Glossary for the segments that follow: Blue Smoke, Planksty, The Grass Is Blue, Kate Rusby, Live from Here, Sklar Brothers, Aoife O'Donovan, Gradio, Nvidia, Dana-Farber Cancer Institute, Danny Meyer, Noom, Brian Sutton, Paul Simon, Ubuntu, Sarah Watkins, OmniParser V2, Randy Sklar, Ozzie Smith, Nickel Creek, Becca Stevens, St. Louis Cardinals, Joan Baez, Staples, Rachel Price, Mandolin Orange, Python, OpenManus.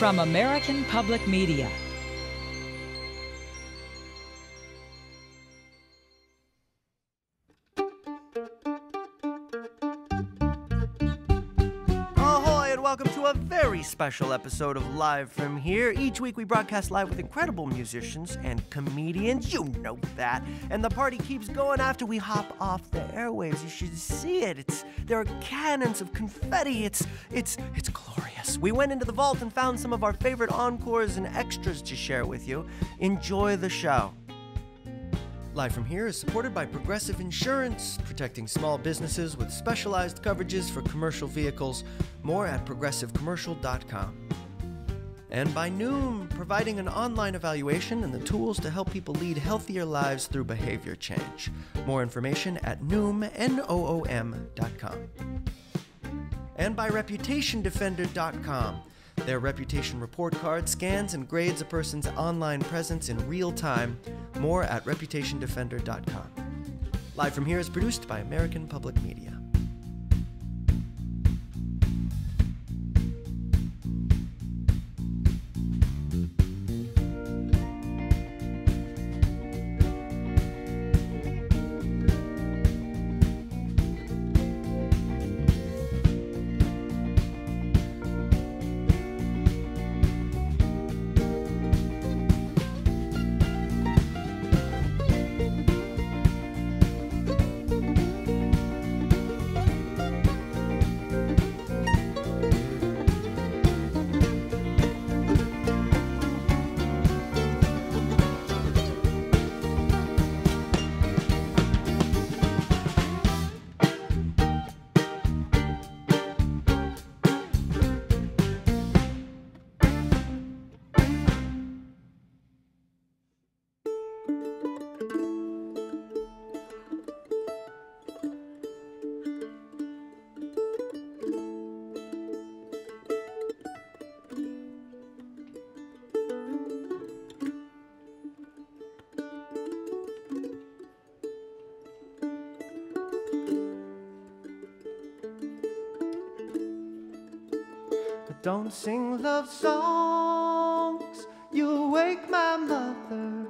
From American Public Media. Special episode of Live from Here. Each week we broadcast live with incredible musicians and comedians, you know that. And the party keeps going after we hop off the airwaves. You should see it. There are cannons of confetti. It's glorious. We went into the vault and found some of our favorite encores and extras to share with you. Enjoy the show. Live from Here is supported by Progressive Insurance, protecting small businesses with specialized coverages for commercial vehicles. More at ProgressiveCommercial.com. And by Noom, providing an online evaluation and the tools to help people lead healthier lives through behavior change. More information at Noom, Noom.com. And by ReputationDefender.com. Their reputation report card scans and grades a person's online presence in real time. More at ReputationDefender.com. Live from Here is produced by American Public Media. Don't sing love songs, you'll wake my mother.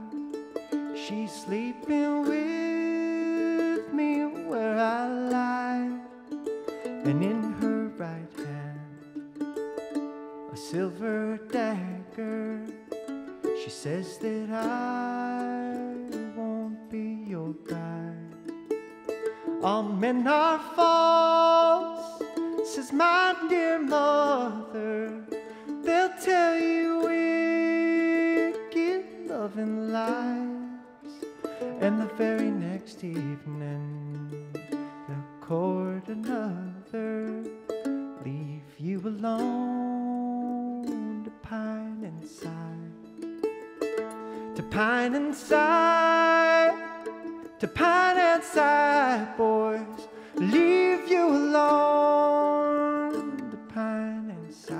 She's sleeping with me where I lie, and in her right hand a silver dagger. She says that I won't be your bride. All men are false, says my dear mother. They'll tell you wicked loving lies. And the very next evening they'll court another, leave you alone to pine and sigh, to pine and sigh, to pine and sigh, boys. Leave you alone to pine and sigh.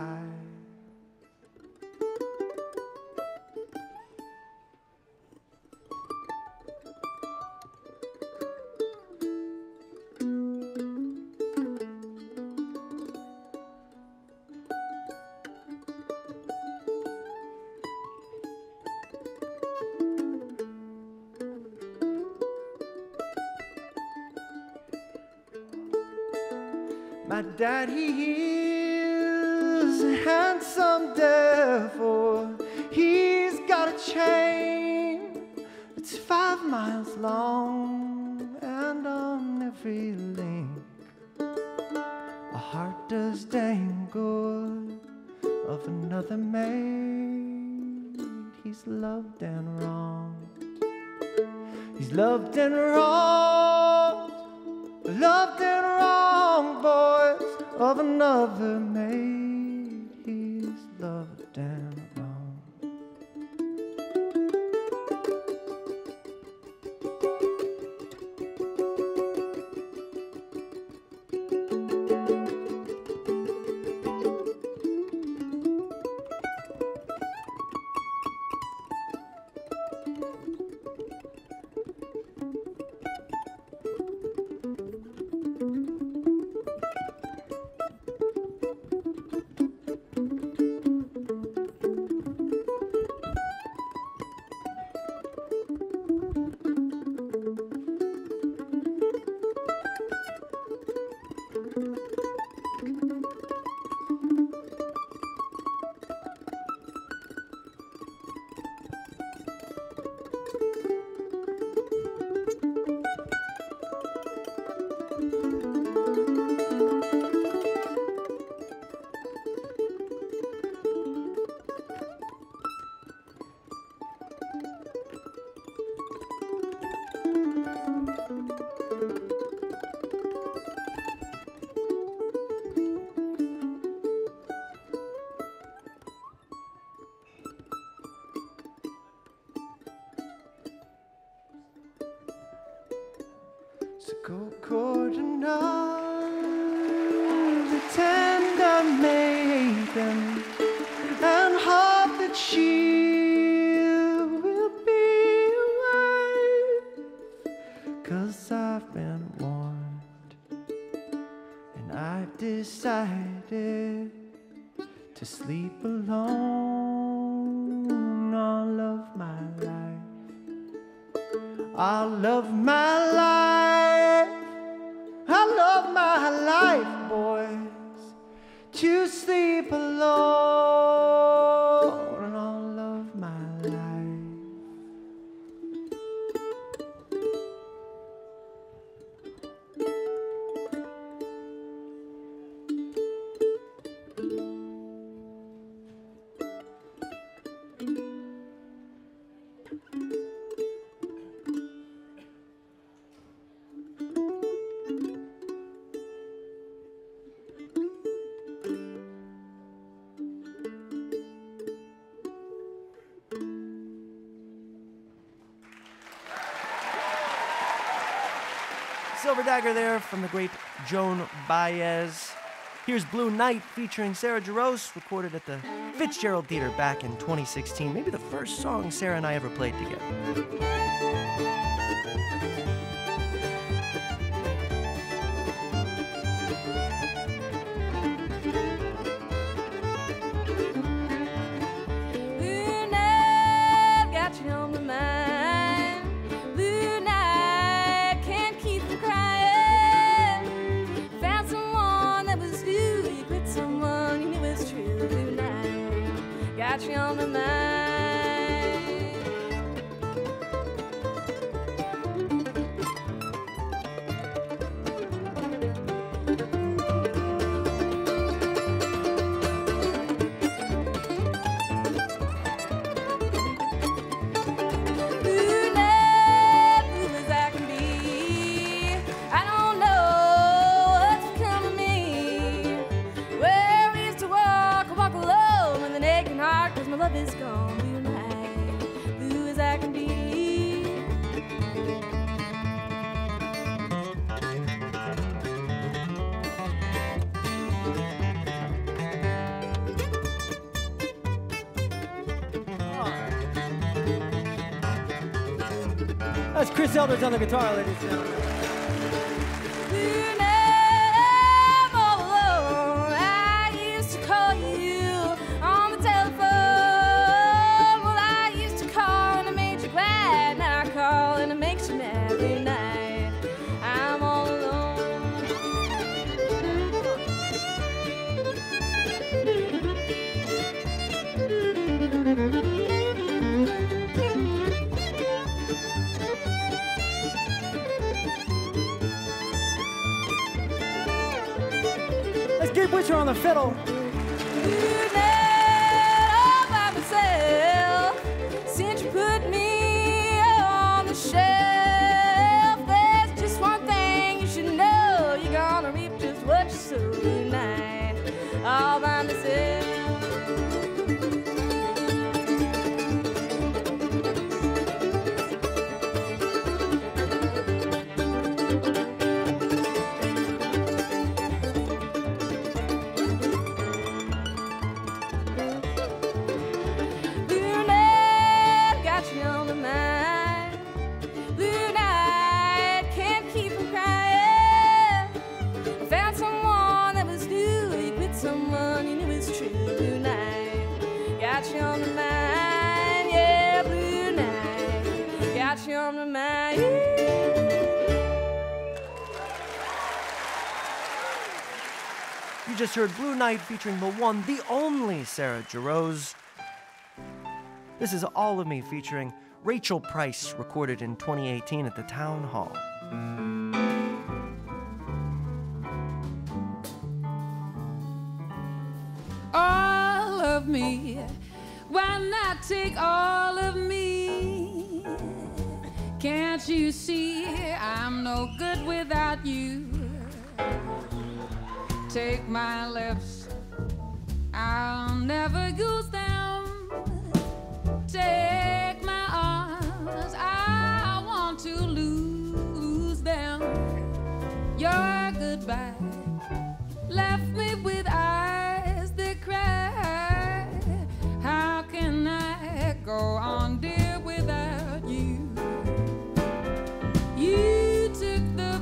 My daddy is a handsome devil. He's got a chain that's 5 miles long, and on every link a heart does dangle of another maid. He's loved and wronged. He's loved and wronged. Loved and wrong, boys, of another maid. He's loved and wrong. been warned, and I've decided to sleep alone all of my life. All of my life, I love my life, boys, to sleep alone. Silver Dagger there from the great Joan Baez. Here's Blue Night featuring Sarah Jarosz, recorded at the Fitzgerald Theater back in 2016. Maybe the first song Sarah and I ever played together. That's Chris Eldridge on the guitar, ladies and gentlemen. On the fiddle. Just heard Blue Night featuring the one, the only Sarah Jarosz. This is All of Me featuring Rachel Price, recorded in 2018 at the Town Hall. All of me, why not take all of me? Can't you see I'm no good without you? Take my lips, I'll never use them. Take my arms, I want to lose them. Your goodbye left me with eyes that cry. How can I go on, dear, without you? You took the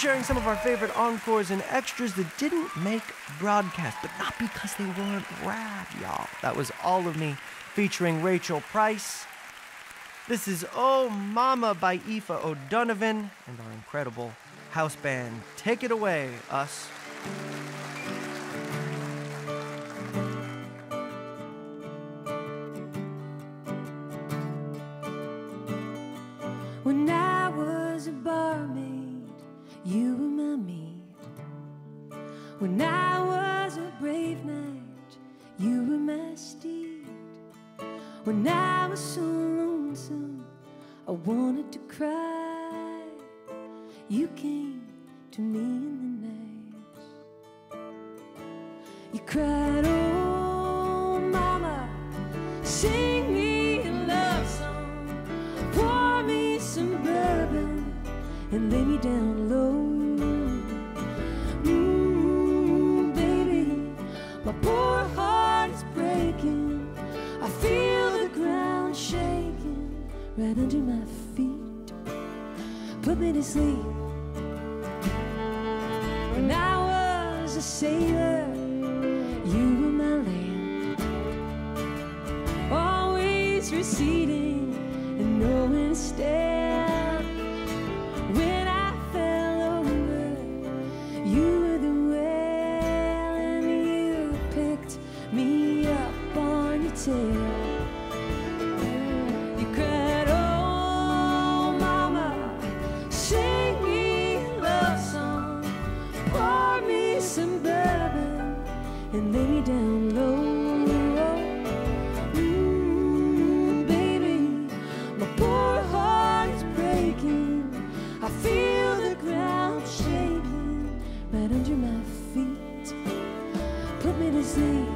sharing some of our favorite encores and extras that didn't make broadcast, but not because they weren't rad, y'all. That was All of Me featuring Rachel Price. This is Oh Mama by Aoife O'Donovan and our incredible house band. Take it away, us. When I was a barmaid, you were my maid. When I was a brave knight, you were my steed. When I was so lonesome, I wanted to cry, you came to me in the night. You cried, oh mama, sing me a love song, pour me some bourbon and lay me down low. Baby, my poor heart is breaking, I feel the ground shaking right under my feet. Put me to sleep. When I was a sailor, you were my land, always receding and nowhere to stand. When I fell over, you were the whale, and you picked me up on your tail. And lay me down low, baby, my poor heart is breaking, I feel the ground shaking right under my feet. Put me to sleep.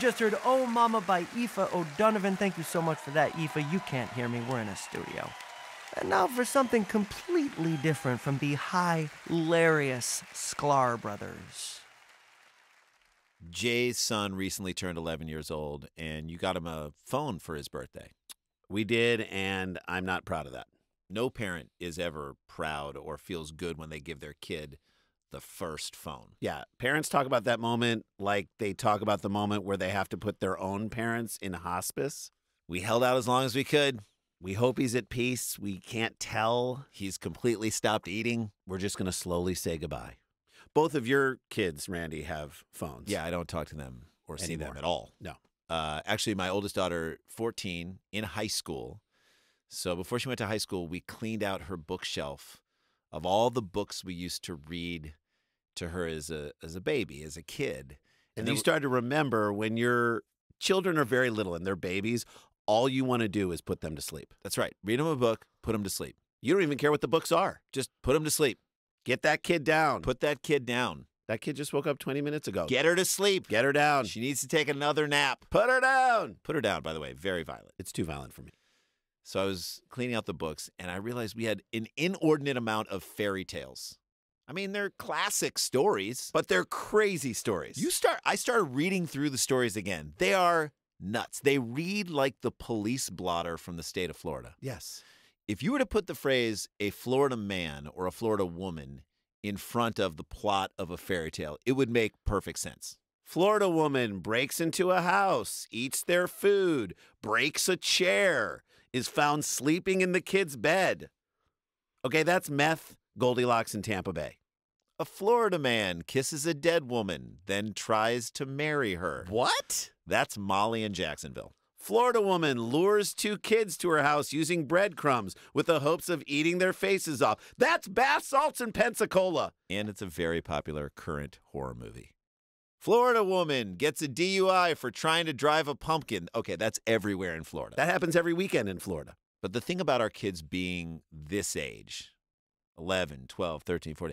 Just heard Oh Mama by Aoife O'Donovan. Thank you so much for that, Aoife. You can't hear me. We're in a studio. And now for something completely different from the hilarious Sklar Brothers. Jay's son recently turned 11 years old, and you got him a phone for his birthday. We did, and I'm not proud of that. No parent is ever proud or feels good when they give their kid the first phone. Yeah, parents talk about that moment like they talk about the moment where they have to put their own parents in hospice. We held out as long as we could. We hope he's at peace. We can't tell. He's completely stopped eating. We're just going to slowly say goodbye. Both of your kids, Randy, have phones. Yeah, I don't talk to them or see them at all. No. Actually, my oldest daughter, 14, in high school. So before she went to high school, we cleaned out her bookshelf of all the books we used to read to her as a baby, as a kid. And you start to remember when your children are very little and they're babies, all you want to do is put them to sleep. That's right. Read them a book, put them to sleep. You don't even care what the books are. Just put them to sleep. Get that kid down. Put that kid down. That kid just woke up 20 minutes ago. Get her to sleep. Get her down. She needs to take another nap. Put her down. Put her down, by the way. Very violent. It's too violent for me. So I was cleaning out the books, and I realized we had an inordinate amount of fairy tales. I mean, they're classic stories. But they're crazy stories. I started reading through the stories again. They are nuts. They read like the police blotter from the state of Florida. Yes. If you were to put the phrase a Florida man or a Florida woman in front of the plot of a fairy tale, it would make perfect sense. Florida woman breaks into a house, eats their food, breaks a chair, is found sleeping in the kid's bed. Okay, that's meth, Goldilocks, and Tampa Bay. A Florida man kisses a dead woman, then tries to marry her. What? That's Molly in Jacksonville. Florida woman lures two kids to her house using breadcrumbs with the hopes of eating their faces off. That's bath salts in Pensacola. And it's a very popular current horror movie. Florida woman gets a DUI for trying to drive a pumpkin. Okay, that's everywhere in Florida. That happens every weekend in Florida. But the thing about our kids being this age, 11, 12, 13, 14,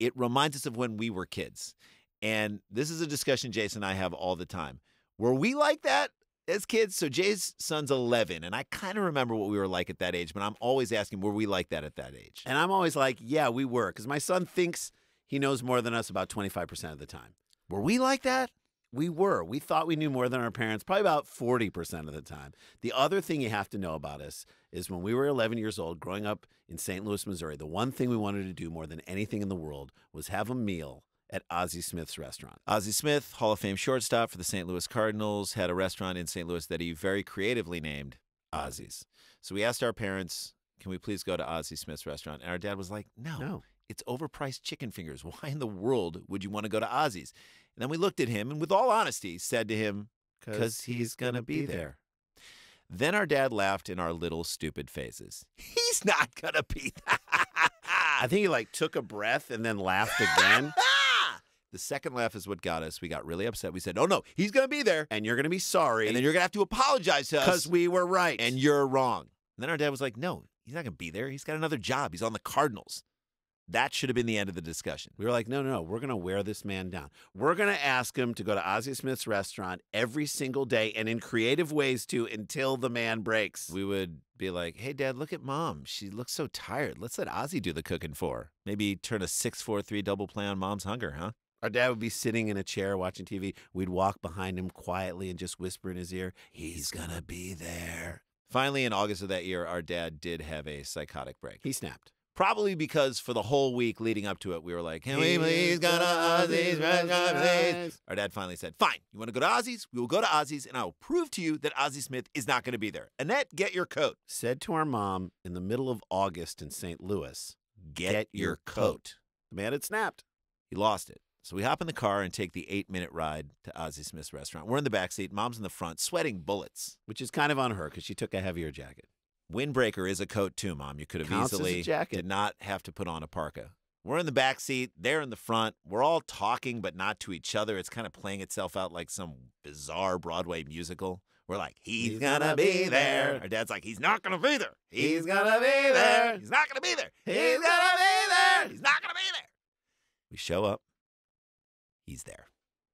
it reminds us of when we were kids. And this is a discussion Jason and I have all the time. Were we like that as kids? So Jay's son's 11, and I kind of remember what we were like at that age, but I'm always asking, were we like that at that age? And I'm always like, yeah, we were, because my son thinks he knows more than us about 25% of the time. Were we like that? We were. We thought we knew more than our parents, probably about 40% of the time. The other thing you have to know about us is when we were 11 years old, growing up in St. Louis, Missouri, the one thing we wanted to do more than anything in the world was have a meal at Ozzie Smith's restaurant. Ozzie Smith, Hall of Fame shortstop for the St. Louis Cardinals, had a restaurant in St. Louis that he very creatively named Ozzie's. So we asked our parents, can we please go to Ozzie Smith's restaurant? And our dad was like, no, it's overpriced chicken fingers. Why in the world would you want to go to Ozzie's? And then we looked at him and with all honesty said to him, because he's going to be there. Then our dad laughed in our little stupid faces. He's not going to be there. I think he like took a breath and then laughed again. The second laugh is what got us. We got really upset. We said, oh, no, he's going to be there. And you're going to be sorry. And then you're going to have to apologize to us. Because we were right. And you're wrong. And then our dad was like, no, he's not going to be there. He's got another job. He's on the Cardinals. That should have been the end of the discussion. We were like, no, we're going to wear this man down. We're going to ask him to go to Ozzie Smith's restaurant every single day and in creative ways, too, until the man breaks. We would be like, hey, Dad, look at Mom. She looks so tired. Let's let Ozzie do the cooking for her. Maybe turn a 6-4-3 double play on Mom's hunger, huh? Our dad would be sitting in a chair watching TV. We'd walk behind him quietly and just whisper in his ear, he's going to be there. Finally, in August of that year, our dad did have a psychotic break. He snapped. Probably because for the whole week leading up to it, we were like, can we please go to Ozzie's restaurant, please? Our dad finally said, fine, you want to go to Ozzie's? We will go to Ozzie's, and I will prove to you that Ozzie Smith is not going to be there. Annette, get your coat. Said to our mom in the middle of August in St. Louis, get your coat. The man had snapped. He lost it. So we hop in the car and take the 8-minute ride to Ozzie Smith's restaurant. We're in the backseat. Mom's in the front, sweating bullets. Which is kind of on her because she took a heavier jacket. Windbreaker is a coat too, Mom. You could have easily did not have to put on a parka. We're in the backseat. They're in the front. We're all talking but not to each other. It's kind of playing itself out like some bizarre Broadway musical. We're like, he's going to be there. Our dad's like, he's not going to be there. He's going to be there. He's not going to be there. He's going to be there. He's not going to be there. We show up. He's there.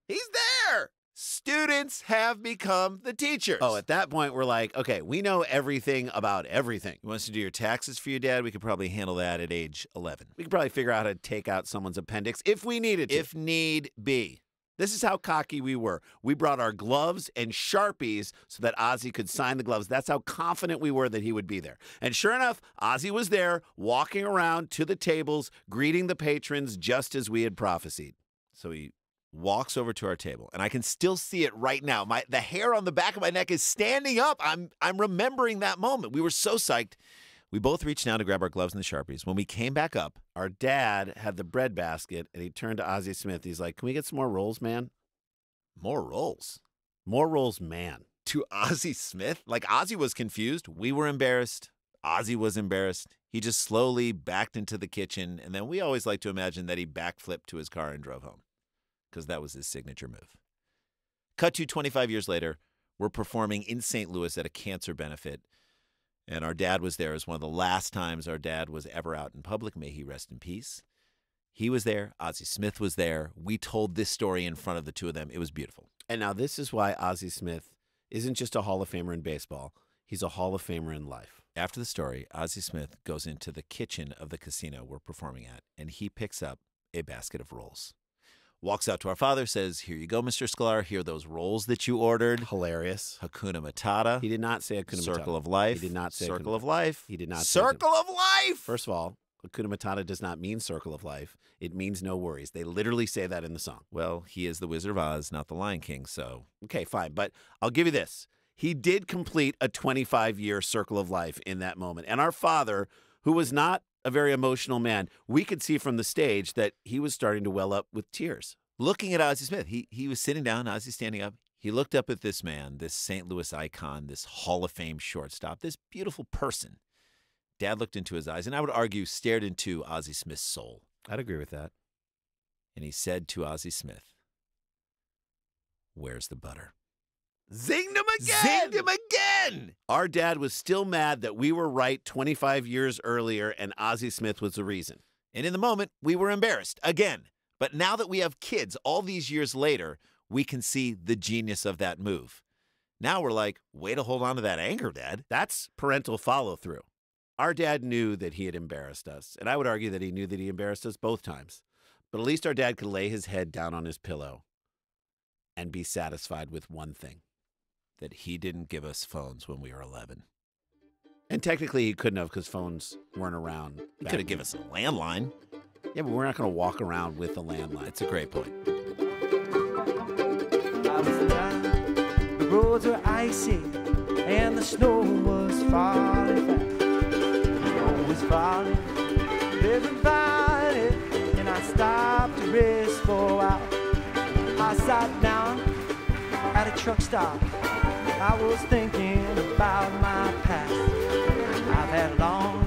He's there! Students have become the teachers. Oh, at that point, we're like, okay, we know everything about everything. You want us to do your taxes for you, Dad? We could probably handle that at age 11. We could probably figure out how to take out someone's appendix if we needed to. If need be. This is how cocky we were. We brought our gloves and Sharpies so that Ozzie could sign the gloves. That's how confident we were that he would be there. And sure enough, Ozzie was there, walking around to the tables, greeting the patrons just as we had prophesied. So he walks over to our table, and I can still see it right now. The hair on the back of my neck is standing up. I'm remembering that moment. We were so psyched. We both reached down to grab our gloves and the Sharpies. When we came back up, our dad had the bread basket, and he turned to Ozzie Smith. He's like, can we get some more rolls, man? More rolls? More rolls, man. To Ozzie Smith? Like, Ozzie was confused. We were embarrassed. Ozzie was embarrassed. He just slowly backed into the kitchen, and then we always like to imagine that he backflipped to his car and drove home, because that was his signature move. Cut to 25 years later, we're performing in St. Louis at a cancer benefit, and our dad was there. It was one of the last times our dad was ever out in public. May he rest in peace. He was there. Ozzie Smith was there. We told this story in front of the two of them. It was beautiful. And now this is why Ozzie Smith isn't just a Hall of Famer in baseball. He's a Hall of Famer in life. After the story, Ozzie Smith goes into the kitchen of the casino we're performing at, and he picks up a basket of rolls. Walks out to our father, says, "Here you go, Mr. Sklar. Here are those rolls that you ordered." Hilarious. Hakuna Matata. He did not say Hakuna Matata. Circle of life. He did not say Circle of life. He did not say Circle of life! First of all, Hakuna Matata does not mean circle of life. It means no worries. They literally say that in the song. Well, he is the Wizard of Oz, not the Lion King, so. Okay, fine, but I'll give you this. He did complete a 25-year circle of life in that moment. And our father, who was not a very emotional man, we could see from the stage that he was starting to well up with tears. Looking at Ozzie Smith, he was sitting down, Ozzie standing up. He looked up at this man, this St. Louis icon, this Hall of Fame shortstop, this beautiful person. Dad looked into his eyes, and I would argue stared into Ozzie Smith's soul. I'd agree with that. And he said to Ozzie Smith, "Where's the butter?" Zinged him again! Zinged him again! Our dad was still mad that we were right 25 years earlier and Ozzie Smith was the reason. And in the moment, we were embarrassed again. But now that we have kids all these years later, we can see the genius of that move. Now we're like, way to hold on to that anger, Dad. That's parental follow-through. Our dad knew that he had embarrassed us, and I would argue that he knew that he embarrassed us both times. But at least our dad could lay his head down on his pillow and be satisfied with one thing. That he didn't give us phones when we were 11. And technically he couldn't have because phones weren't around. He could have given us a landline. Yeah, but we're not going to walk around with a landline. It's a great point. I was alive, the roads were icy, and the snow was falling back. The snow was falling, everybody, and I stopped to rest for a while. I sat down at a truck stop. I was thinking about my past. I've had a long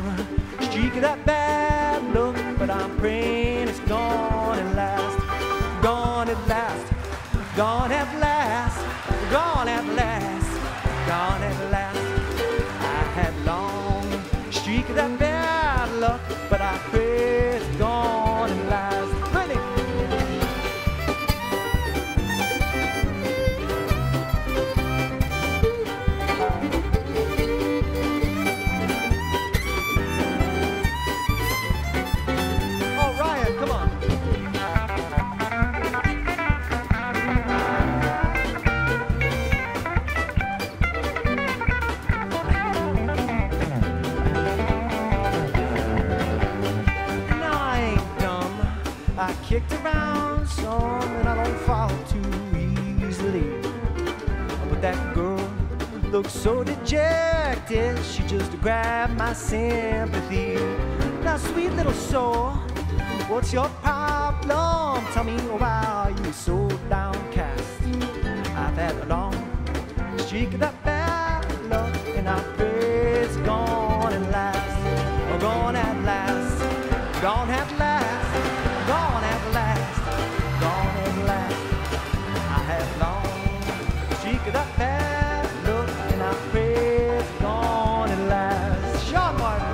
streak of that bad look, but I'm praying it's gone at last. Gone at last. Gone at last. Gone at last. Gone at last. I had a long streak of that bad luck, but I pray it's gone at last. Kicked around some and I don't fall too easily. But that girl looked so dejected, she just grabbed my sympathy. Now, sweet little soul, what's your problem? Tell me why you're so downcast. I've had a long streak of that bad luck, and I pray it's gone at last. Oh, gone at last, gone at last. Gone at last, gone at last. I had long streak of that bad look, and I pray it's gone at last. Sean Martin.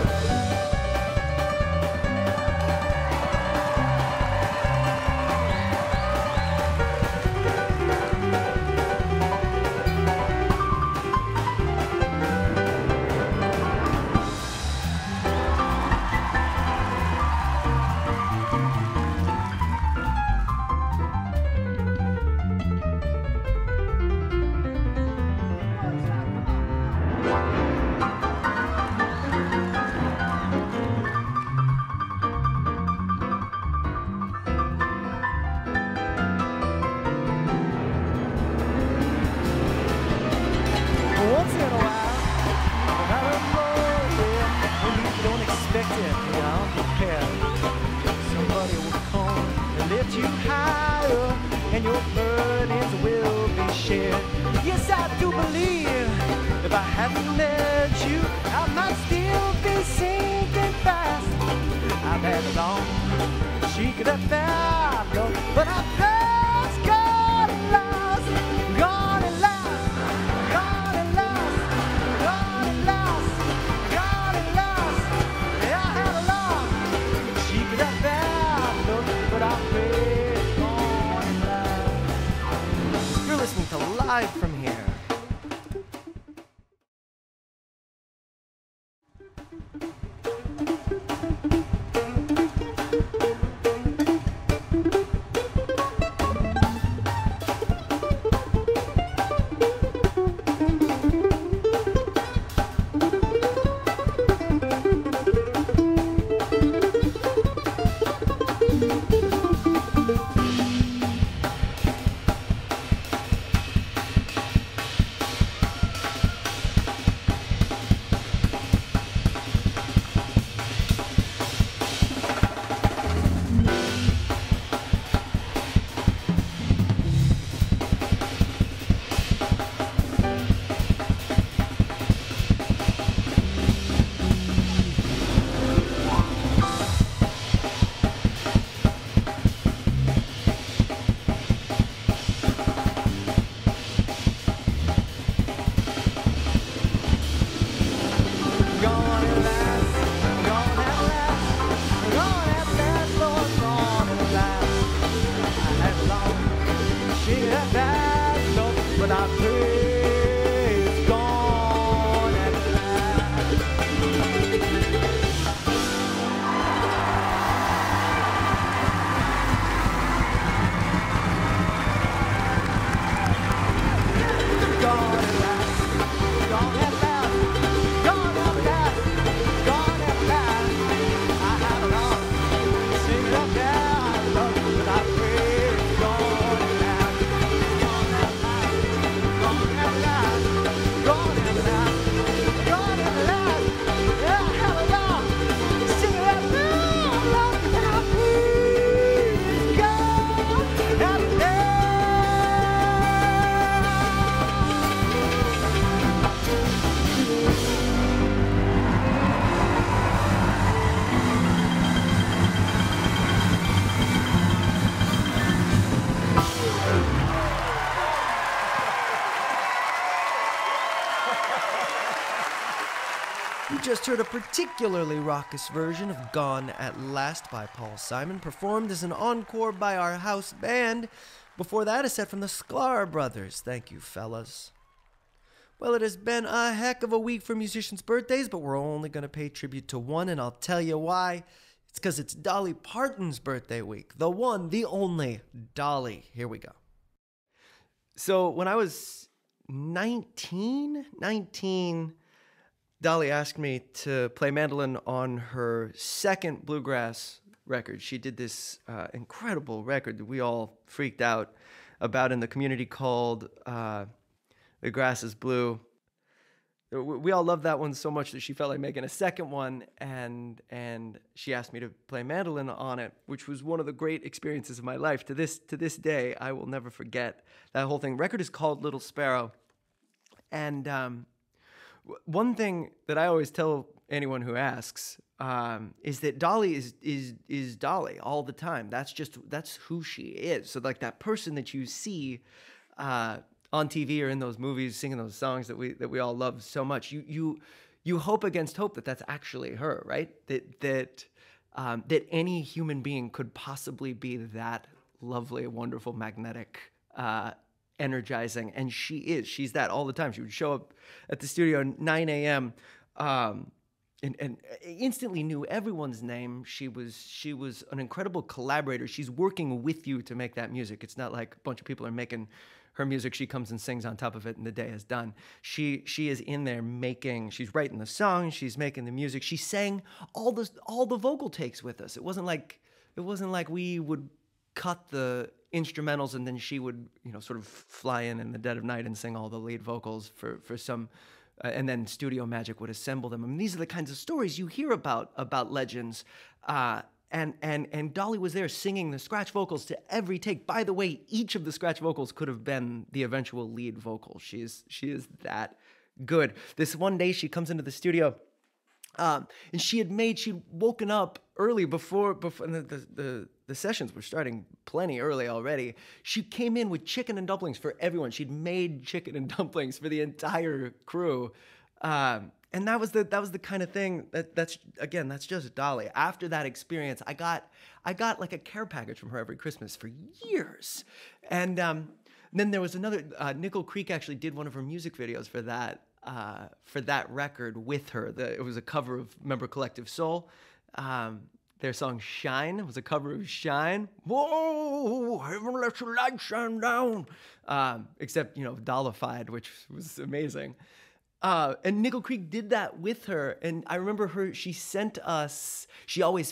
If I hadn't met you, I might still be sinking back. But I first got lost, got lost, got lost, got lost, got lost. I had a loss, she could have found, but I first got lost. You're listening to Live from Here. Just heard a particularly raucous version of Gone at Last by Paul Simon, performed as an encore by our house band. Before that, a set from the Sklar Brothers. Thank you, fellas. Well, it has been a heck of a week for musicians' birthdays, but we're only going to pay tribute to one, and I'll tell you why. It's because it's Dolly Parton's birthday week. The one, the only Dolly. Here we go. So when I was 19, Dolly asked me to play mandolin on her second bluegrass record. She did this incredible record that we all freaked out about in the community called The Grass Is Blue. We all loved that one so much that she felt like making a second one, and she asked me to play mandolin on it, which was one of the great experiences of my life. To this day, I will never forget that whole thing. Record is called Little Sparrow, and... one thing that I always tell anyone who asks is that Dolly is Dolly all the time. That's who she is. So like that person that you see on TV or in those movies singing those songs that we all love so much, you hope against hope that that's actually her, right? That any human being could possibly be that lovely, wonderful, magnetic. Energizing, and she is. She's that all the time. She would show up at the studio at 9 a.m. And instantly knew everyone's name. She was an incredible collaborator. She's working with you to make that music. It's not like a bunch of people are making her music. She comes and sings on top of it, and the day is done. She is in there making. She's writing the song. She's making the music. She sang all the vocal takes with us. It wasn't like we would cut the instrumentals and then she would, you know, sort of fly in the dead of night and sing all the lead vocals for some, and then studio magic would assemble them. I mean, these are the kinds of stories you hear about legends, and Dolly was there singing the scratch vocals to every take. By the way, each of the scratch vocals could have been the eventual lead vocal. She is that good. This one day she comes into the studio And she'd woken up early before the sessions were starting plenty early already. She came in with chicken and dumplings for everyone. She'd made chicken and dumplings for the entire crew. And that was the kind of thing that's just Dolly. After that experience, I got like a care package from her every Christmas for years. And then there was another, Nickel Creek actually did one of her music videos for that record with her. It was a cover of Member Collective Soul. Their song Shine was a cover of Shine. Whoa, heaven let your light shine down. Except, Dollified, which was amazing. And Nickel Creek did that with her. And I remember she always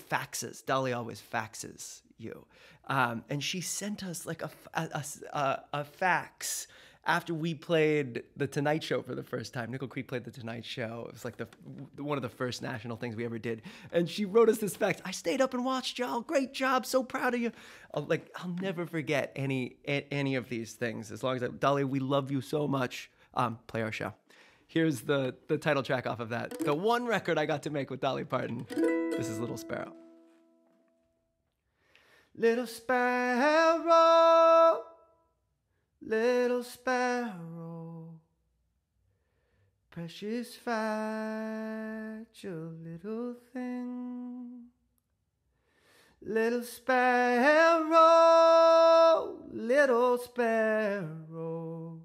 faxes. Dolly always faxes you. And she sent us like a fax after we played The Tonight Show for the first time. Nickel Creek played The Tonight Show. It was like one of the first national things we ever did. And she wrote us this fax. I stayed up and watched y'all. Great job. So proud of you. I'll never forget any of these things. As long as Dolly, we love you so much. Play our show. Here's the title track off of that. The one record I got to make with Dolly Parton. This is Little Sparrow. Little sparrow, little sparrow, precious fragile little thing. Little sparrow, little sparrow,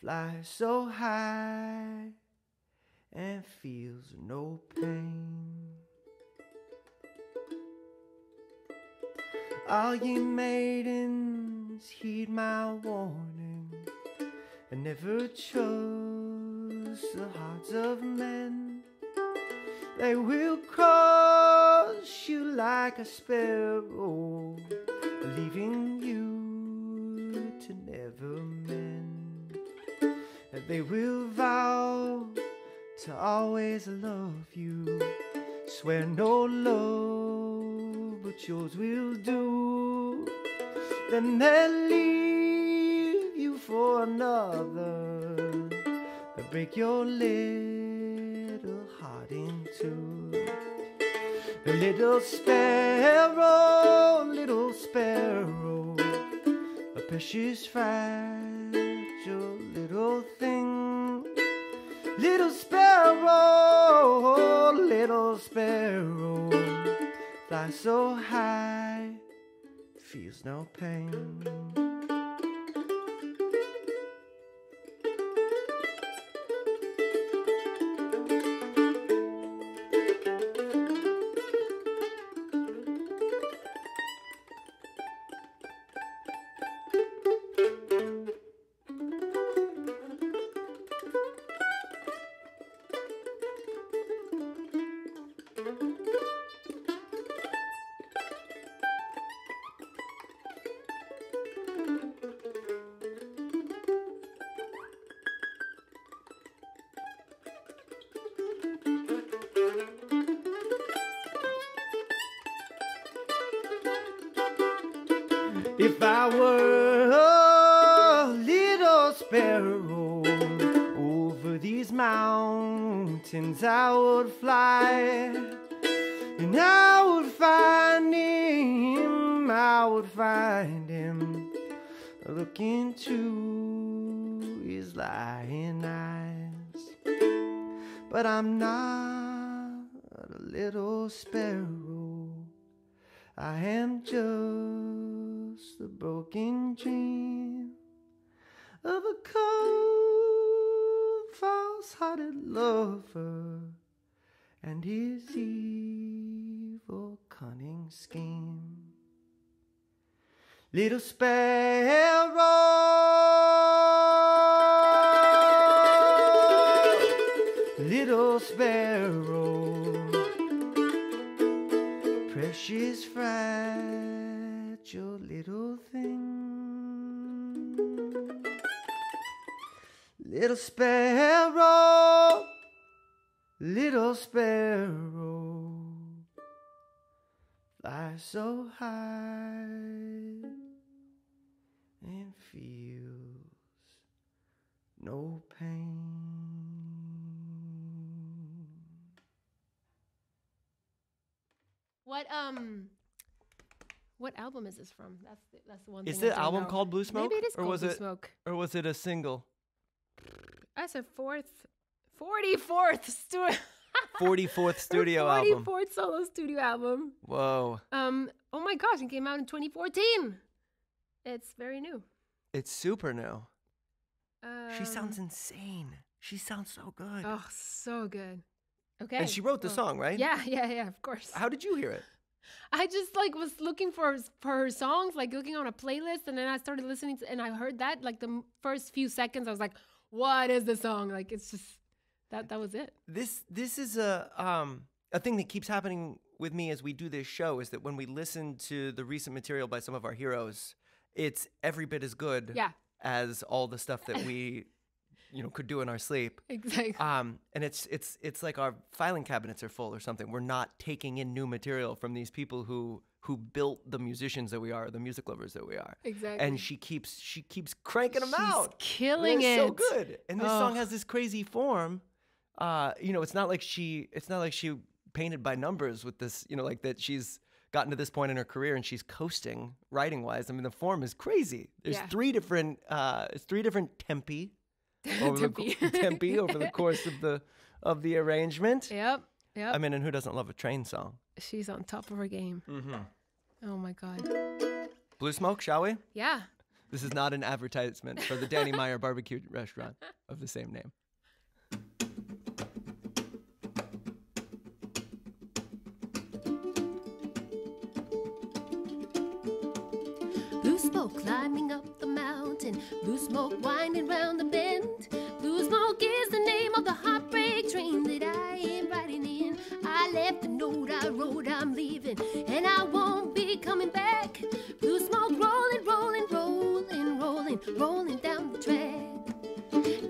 fly so high and feels no pain. All ye maidens, heed my warning, and never choose the hearts of men. They will crush you like a sparrow, leaving you to never mend. And they will vow to always love you, swear no love but yours will do. Then they'll leave you for another, they'll break your little heart in two. Little sparrow, a precious fragile little thing. Little sparrow, fly so high, feels no pain. If I were a little sparrow, over these mountains I would fly, and I would find him, look into his lying eyes. But I'm not a little sparrow, I am just the broken dream of a cold, false-hearted lover and his evil, cunning scheme. Little sparrow, little sparrow, precious fragile little thing. Little sparrow, fly so high and feels no pain. What album is this from? That's the one. Is the album called Blue Smoke? Maybe it is called Blue Smoke. Or was it a single? That's a 44th studio album. 44th solo studio album. Whoa. Oh my gosh, it came out in 2014. It's very new. It's super new. She sounds insane. She sounds so good. Oh, so good. Okay. And she wrote the song, right? Yeah, of course. How did you hear it? I just was looking for her songs, looking on a playlist, and then I started listening to, and I heard that the first few seconds I was like, what is the song? It's just that was it. This is a thing that keeps happening with me as we do this show, is that when we listen to the recent material by some of our heroes, it's every bit as good as all the stuff that we could do in our sleep. Exactly. And it's like our filing cabinets are full or something. We're not taking in new material from these people who built the musicians that we are, the music lovers that we are. Exactly. And she keeps cranking them out. She's killing it. So good. And this song has this crazy form. It's not like she painted by numbers with this, that she's gotten to this point in her career and she's coasting writing wise. I mean, the form is crazy. There's three different tempi. Tempi over the course of the arrangement. Yep. I mean, and who doesn't love a train song? She's on top of her game. Mm-hmm. Oh my God. Blue Smoke, shall we? Yeah. This is not an advertisement for the Danny Meyer barbecue restaurant of the same name. Blue smoke climbing up the mountain, blue smoke winding round the bend. Blue smoke is the name of the heartbreak train that I am riding in. I left a note I wrote, I'm leaving, and I won't be coming back. Blue smoke rolling, rolling, rolling, rolling, rolling down the track.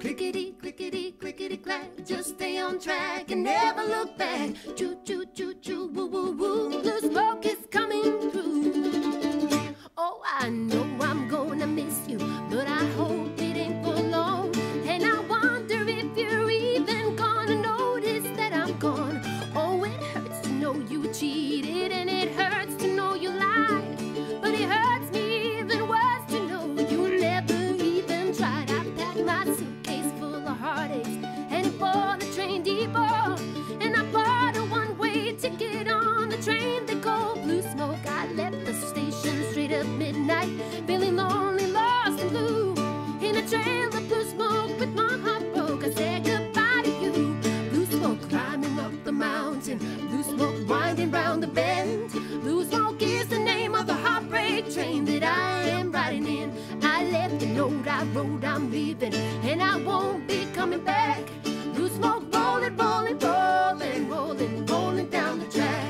Clickety, clickety, clickety, clack, just stay on track and never look back. Choo, choo, choo, choo, woo, woo, woo, blue smoke is coming through. Oh, I know I'm gonna miss you, but I hope it ain't for long. And I wonder if you're even gonna notice that I'm gone. Oh, it hurts to know you cheated, and it hurts to know you lied. But it hurts me even worse to know you never even tried. I packed my suitcase full of heartaches and for the train depot, and I bought a one-way ticket on the train that called Blue Smoke. I left the station straight up midnight, feeling lonely, lost and blue, in a trail of blue smoke with my heart broke. I said goodbye to you. Blue smoke climbing up the mountain, blue smoke winding round the bend. Blue smoke is the name of the heartbreak train that I am riding in. I left the note I wrote, I'm leaving, and I won't be coming back. Blue smoke rolling, rolling, rolling, rolling, rolling down the track.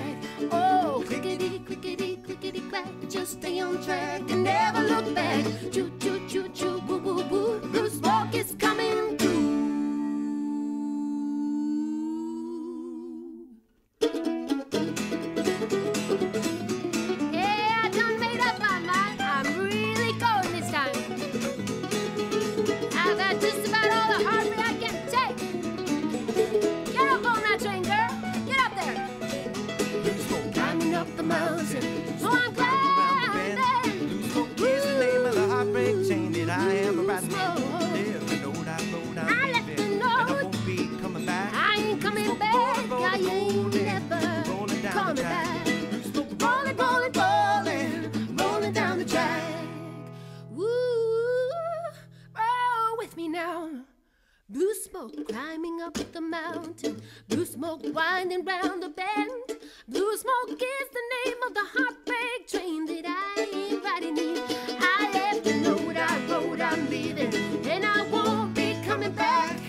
Oh, clickety, clickety, clickety, clack, just stay on track and never look back. Choo, choo, choo, choo, woo, woo, woo, blue smoke is coming through. Yeah, I done made up my mind, I'm really going this time. I've had just about all the heartbreak I can take. Get up on that train, girl, get up there. Up the mountain, so I'm glad. Blue smoke is the name of the heartbreak chain that I am about to I left the note, I won't be coming back. I ain't coming back, I ain't never coming back. Rolling, rolling, rolling, rolling down the track. Woo, roll with me now. Blue smoke climbing up the mountain, blue smoke winding round the bend. Blue smoke is the name of the heartbreak train that I ain't riding in. I left the note I wrote, I'm leaving, and I won't be coming back.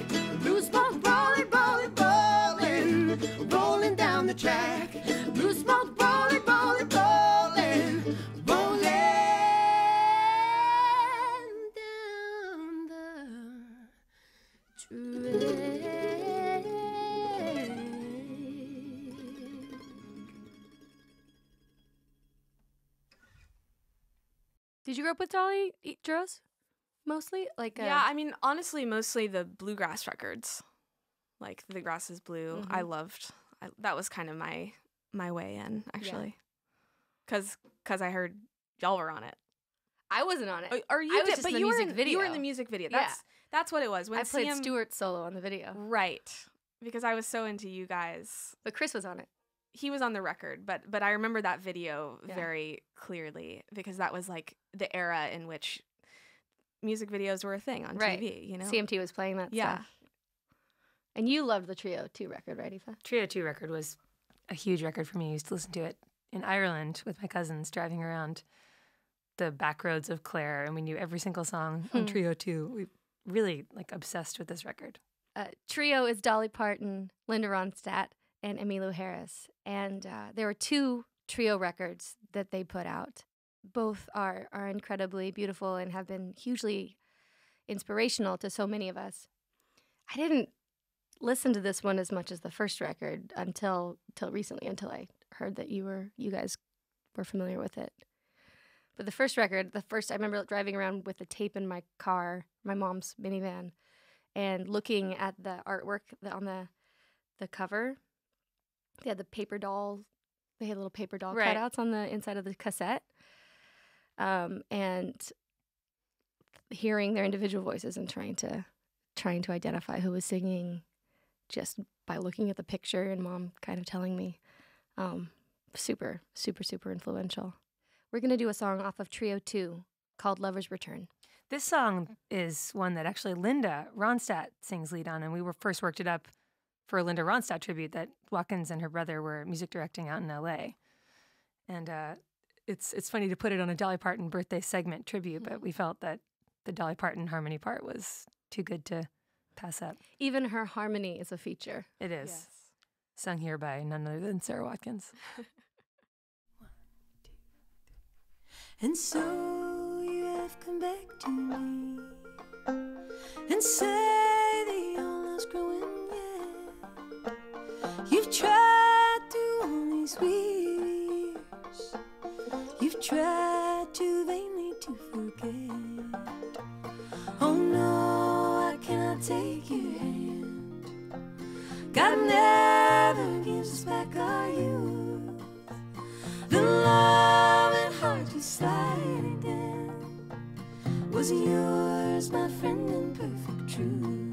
Blue smoke rolling, rolling, rolling, rolling down the track. Blue smoke rolling, rolling, rolling, rolling. Did you grow up with Dolly Jarosz? Mostly? Yeah, I mean, honestly, mostly the bluegrass records. Like, The Grass Is Blue. Mm-hmm. I loved. That was kind of my my way in, actually. Because I heard y'all were on it. I wasn't on it. Or you I was just but the you music were in, video. You were in the music video. That's what it was. When I played Stuart's solo on the video. Right. Because I was so into you guys. But Chris was on it. He was on the record, but I remember that video very clearly because that was like the era in which music videos were a thing on TV, you know? CMT was playing that stuff. And you loved the Trio 2 record, right, Aoife? Trio 2 record was a huge record for me. I used to listen to it in Ireland with my cousins driving around the back roads of Clare, and we knew every single song on Trio 2. We really, like, obsessed with this record. Trio is Dolly Parton, Linda Ronstadt, and Emmylou Harris. And there were two Trio records that they put out. Both are incredibly beautiful and have been hugely inspirational to so many of us. I didn't listen to this one as much as the first record until recently, until I heard that you guys were familiar with it. But the first record, I remember driving around with the tape in my car, my mom's minivan, and looking at the artwork on the cover. They had the paper dolls. They had little paper doll cutouts on the inside of the cassette. And hearing their individual voices and trying to identify who was singing just by looking at the picture and mom kind of telling me, super, super, super influential. We're going to do a song off of Trio 2 called Lover's Return. This song is one that actually Linda Ronstadt sings lead on, and we first worked it up for a Linda Ronstadt tribute that Watkins and her brother were music directing out in L.A. And it's funny to put it on a Dolly Parton birthday segment tribute, but we felt that the Dolly Parton harmony part was too good to pass up. Even her harmony is a feature. It is. Yes. Sung here by none other than Sarah Watkins. And so you have come back to me and say the almost growing yet. You've tried through all these years, you've tried too vainly to forget. Oh no, I cannot take your hand. God never gives us back our youth. The love and heart you sliding down was yours, my friend, in perfect truth.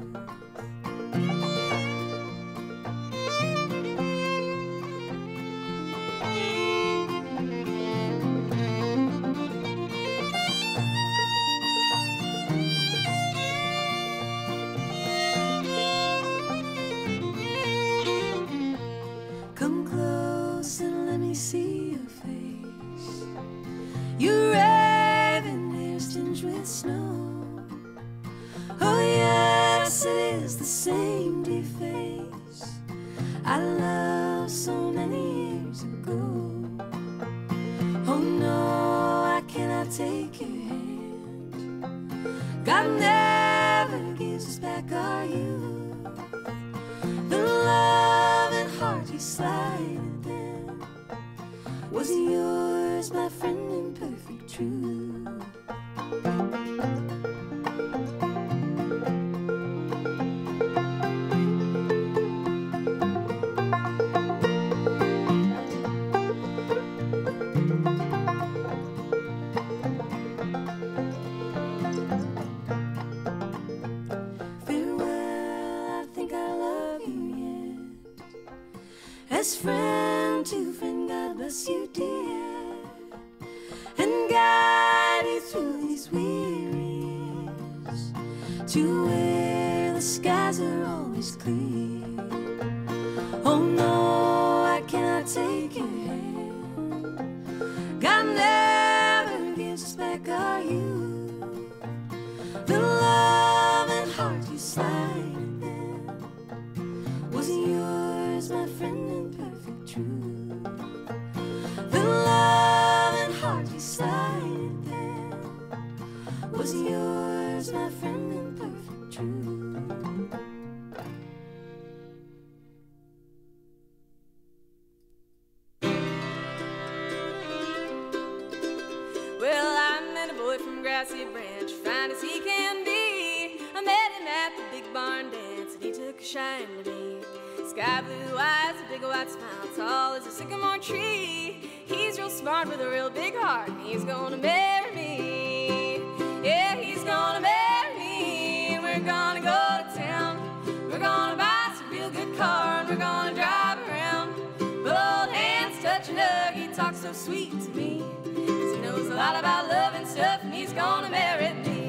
Sky blue eyes, a big wide smile, tall as a sycamore tree. He's real smart with a real big heart, and he's gonna marry me. Yeah, he's gonna marry me. We're gonna go to town. We're gonna buy some real good car, and we're gonna drive around. Both hands touch and hug, he talks so sweet to me. 'Cause he knows a lot about love and stuff, and he's gonna marry me.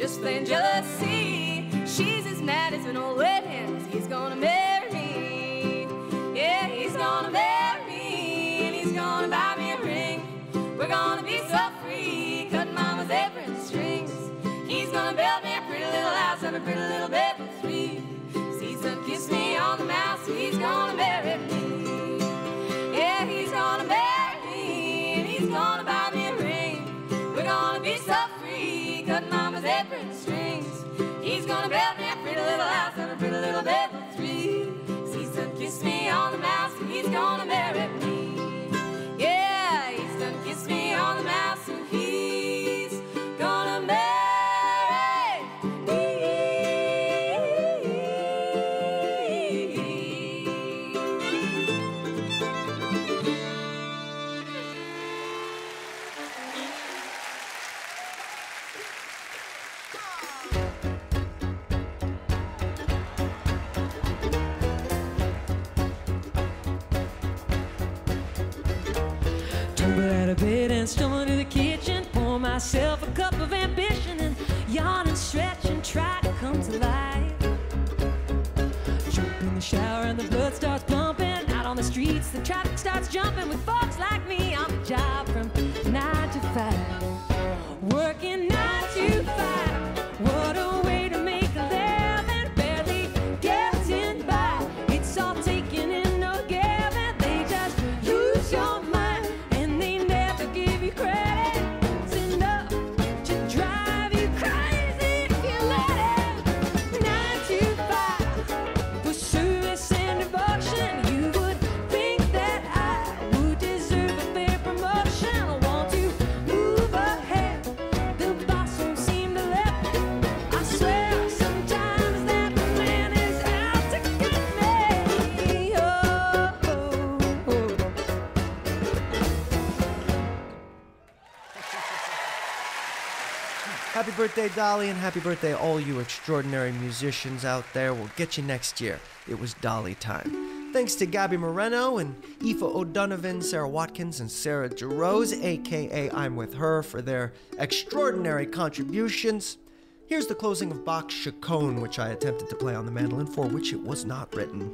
Just plain jealousy. She's as mad as an old wet hen. He's gonna marry me. Yeah, he's gonna marry me. And he's gonna buy me a ring. We're gonna be so free, cutting mama's apron strings. He's gonna build me a pretty little house and a pretty little bed for three. 'Cause he's gonna kiss me on the mouth, so he's gonna marry me. Yeah, he's gonna marry me. And he's gonna buy me a ring. We're gonna be so free, cutting mama's apron strings. He's gonna build me a pretty little house and a pretty little bed for three. 'Cause he's done kissed me on the mouth, and he's gonna marry me. Yeah, he's done kissed me on the mouth, and he's gonna marry me. Out of bed and stumble to the kitchen, pour myself a cup of ambition and yawn and stretch and try to come to life. Jump in the shower and the blood starts pumping. Out on the streets the traffic starts jumping. With folks like me on the job from 9 to 5, working 9 to 5. What a happy birthday, Dolly, and happy birthday, all you extraordinary musicians out there. We'll get you next year. It was Dolly time. Thanks to Gabby Moreno and Aoife O'Donovan, Sarah Watkins, and Sarah Jarosz, a.k.a. I'm With Her, for their extraordinary contributions. Here's the closing of Bach's Chaconne, which I attempted to play on the mandolin, for which it was not written.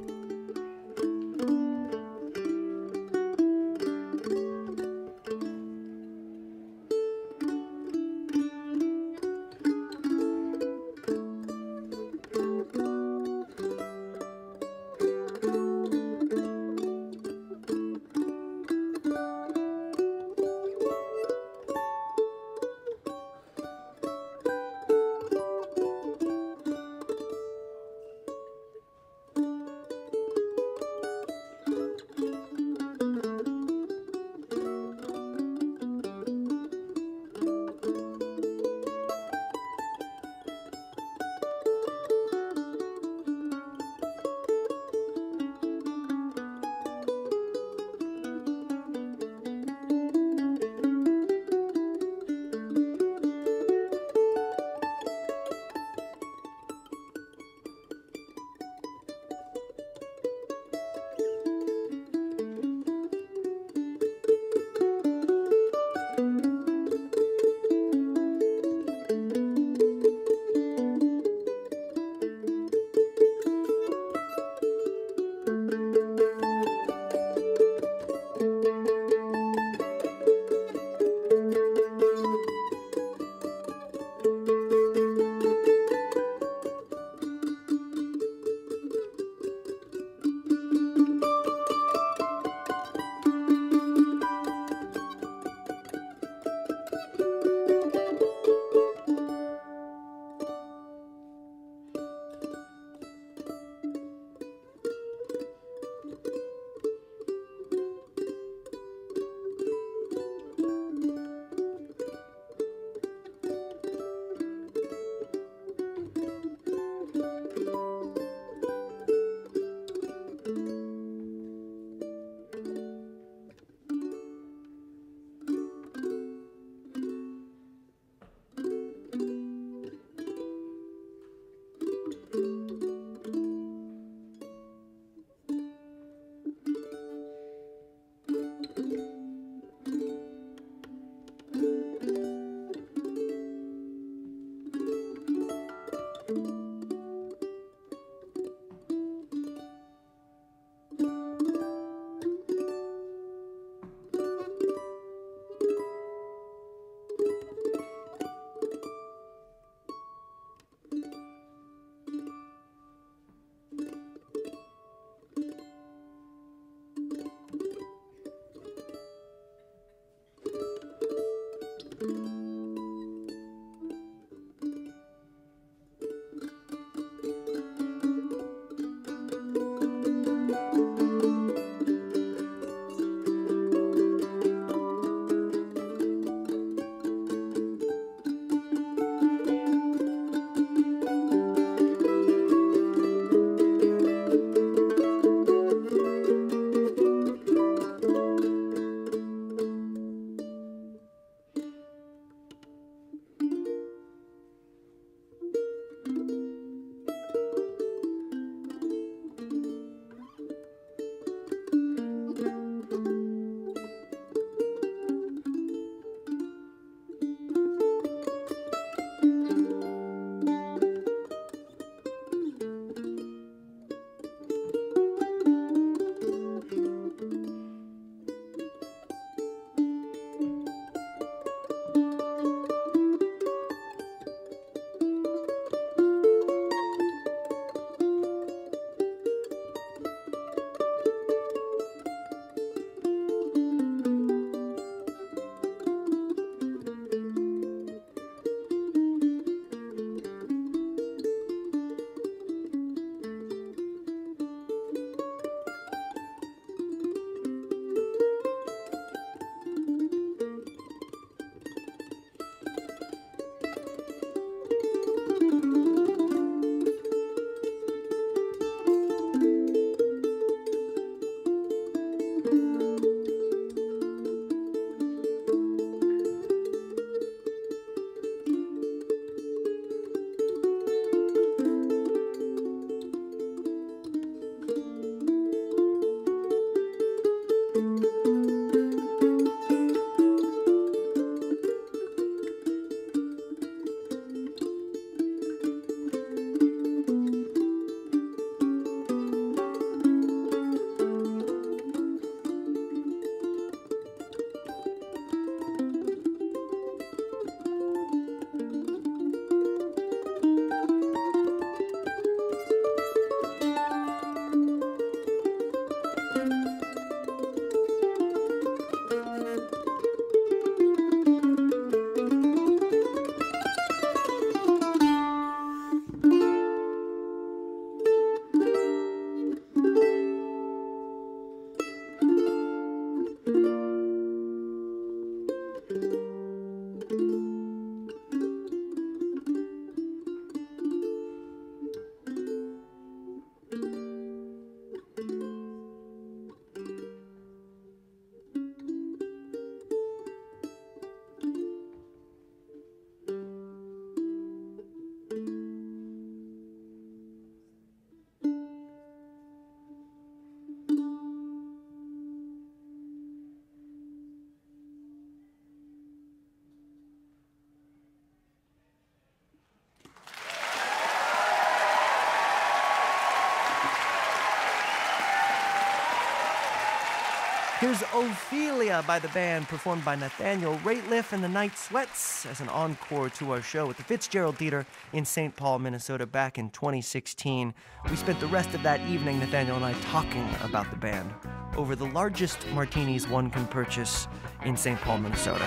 Here's Ophelia by the band, performed by Nathaniel Rateliff and the Night Sweats as an encore to our show at the Fitzgerald Theater in St. Paul, Minnesota, back in 2016. We spent the rest of that evening, Nathaniel and I, talking about the band over the largest martinis one can purchase in St. Paul, Minnesota.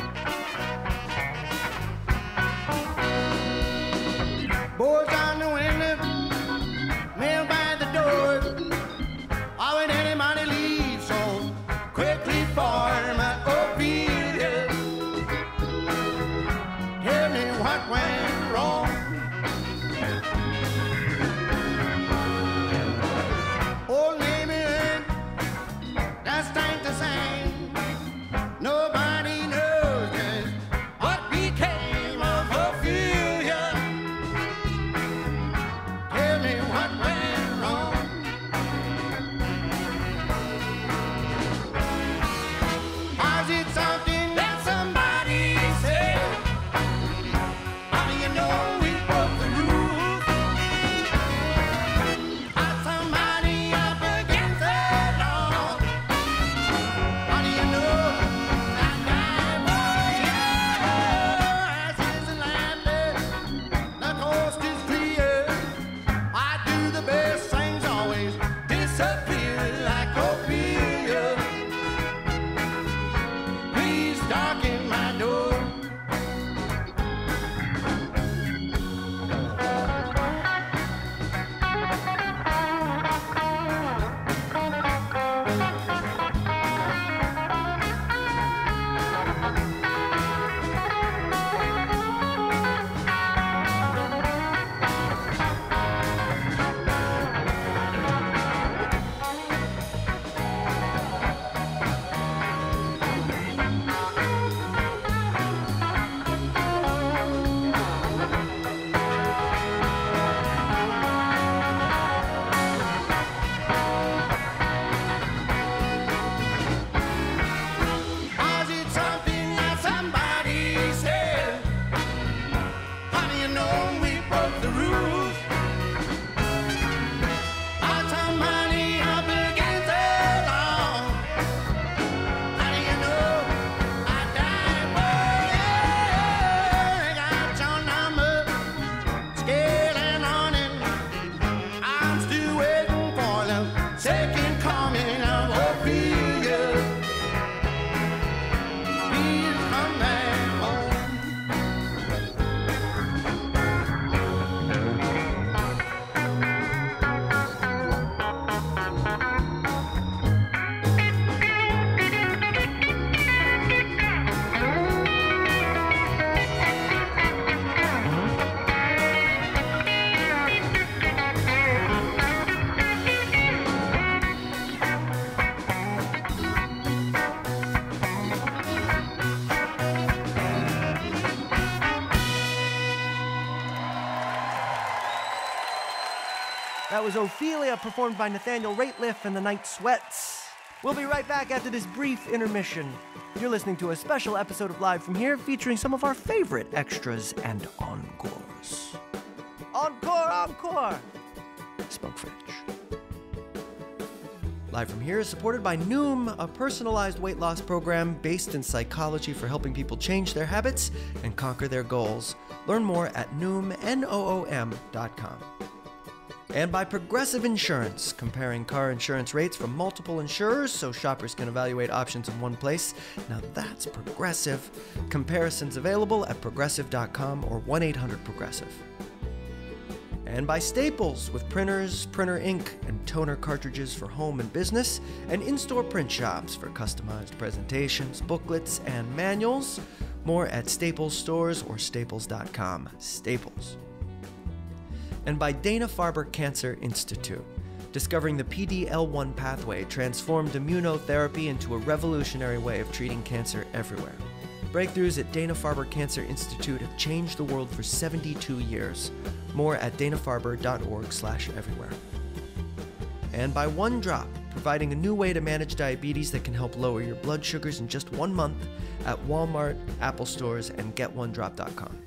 Boys on the window, men by the door. I went in and money leaves, so quickly for my Ophelia. Tell me what went wrong. Old neighborhood, that's ain't the same. Nobody knows it. That was Ophelia, performed by Nathaniel Rateliff and the Night Sweats. We'll be right back after this brief intermission. You're listening to a special episode of Live From Here featuring some of our favorite extras and encores. Encore, encore! Spoke French. Live From Here is supported by Noom, a personalized weight loss program based in psychology for helping people change their habits and conquer their goals. Learn more at Noom, Noom.com. And by Progressive Insurance, comparing car insurance rates from multiple insurers so shoppers can evaluate options in one place. Now that's Progressive. Comparisons available at Progressive.com or 1-800-PROGRESSIVE. And by Staples, with printers, printer ink, and toner cartridges for home and business, and in-store print shops for customized presentations, booklets, and manuals. More at Staples stores or Staples.com. Staples. And by Dana-Farber Cancer Institute. Discovering the PD-L1 pathway transformed immunotherapy into a revolutionary way of treating cancer everywhere. Breakthroughs at Dana-Farber Cancer Institute have changed the world for 72 years. More at danafarber.org/everywhere. And by One Drop, providing a new way to manage diabetes that can help lower your blood sugars in just 1 month at Walmart, Apple stores, and getonedrop.com.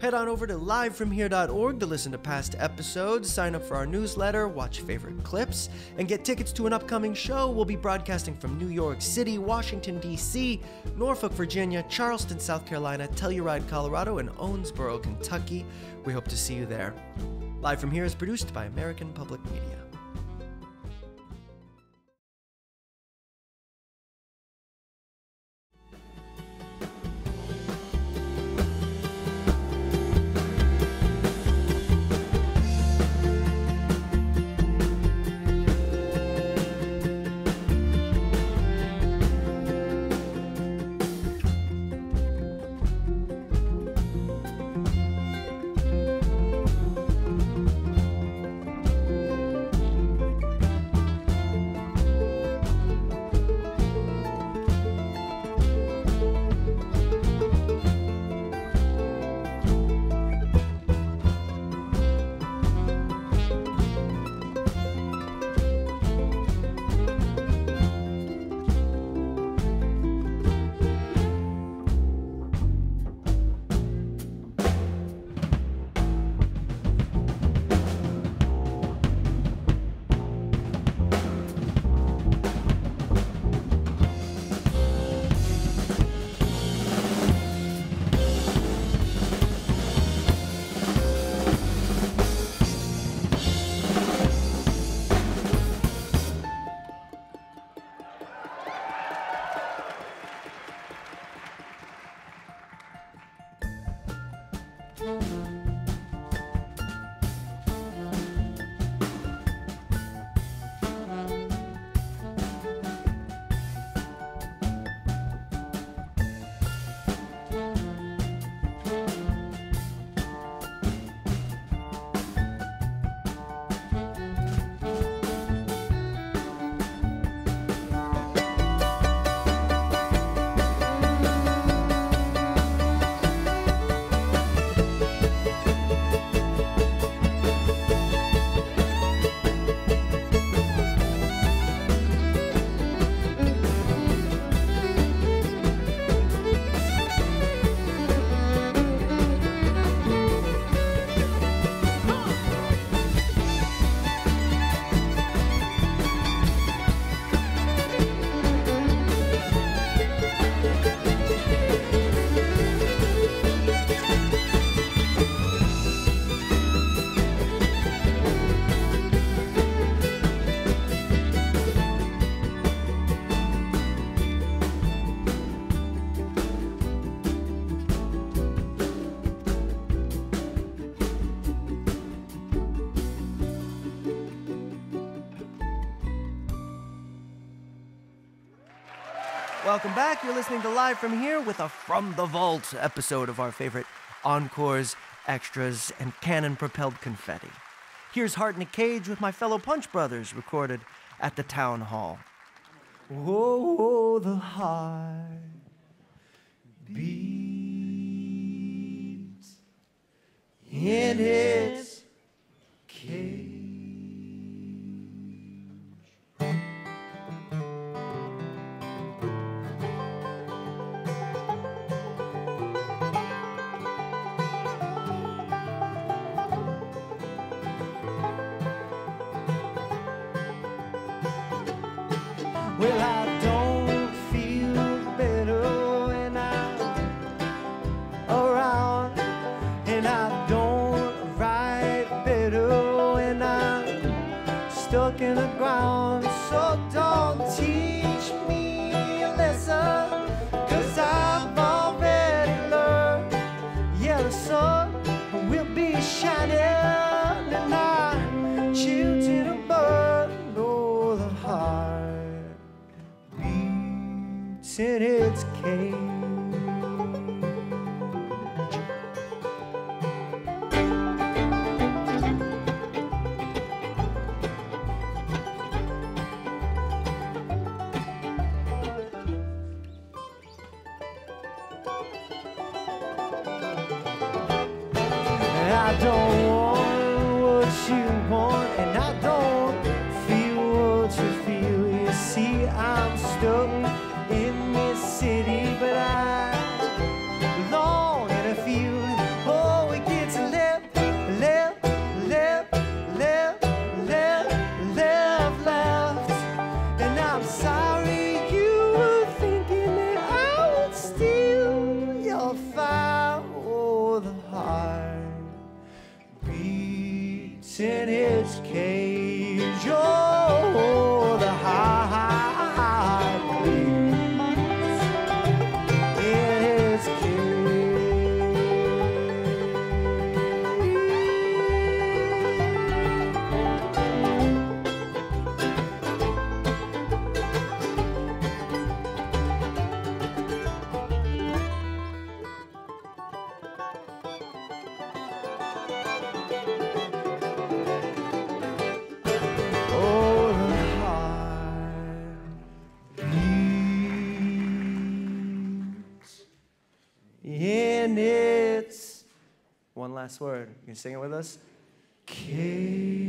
Head on over to livefromhere.org to listen to past episodes, sign up for our newsletter, watch favorite clips, and get tickets to an upcoming show. We'll be broadcasting from New York City, Washington, D.C., Norfolk, Virginia, Charleston, South Carolina, Telluride, Colorado, and Owensboro, Kentucky. We hope to see you there. Live From Here is produced by American Public Media. Welcome back. You're listening to Live From Here with a From the Vault episode of our favorite encores, extras, and cannon-propelled confetti. Here's Heart in a Cage with my fellow Punch Brothers, recorded at the Town Hall. Oh, the heart beats in its cage. Well, I don't feel better when I'm around, and I don't write better when I'm stuck in the ground. So don't teach me a lesson, 'cause I've already learned. Yeah, the sun will be shining and I chill to the burn. Oh, the heart beats in its cage. I don't want what you want, and I don't feel what you feel. You see, I'm stuck in this city, but I long and I feel. Oh, it gets left, left, left, left, left, left, left. And I'm sorry you were thinking that I would steal your fire. Oh, the heart in its cage, oh, the heart in its cage. One last word. You can sing it with us. Cage.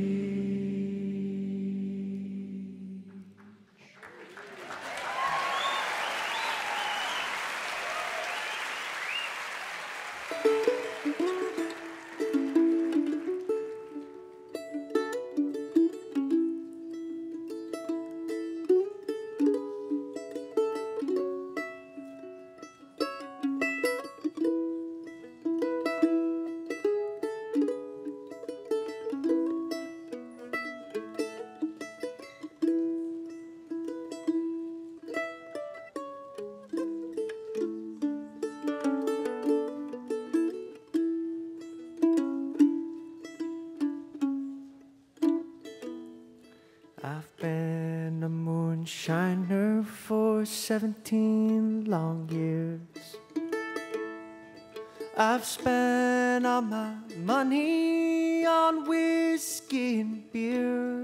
I've been a moonshiner for 17 long years. I've spent all my money on whiskey and beer.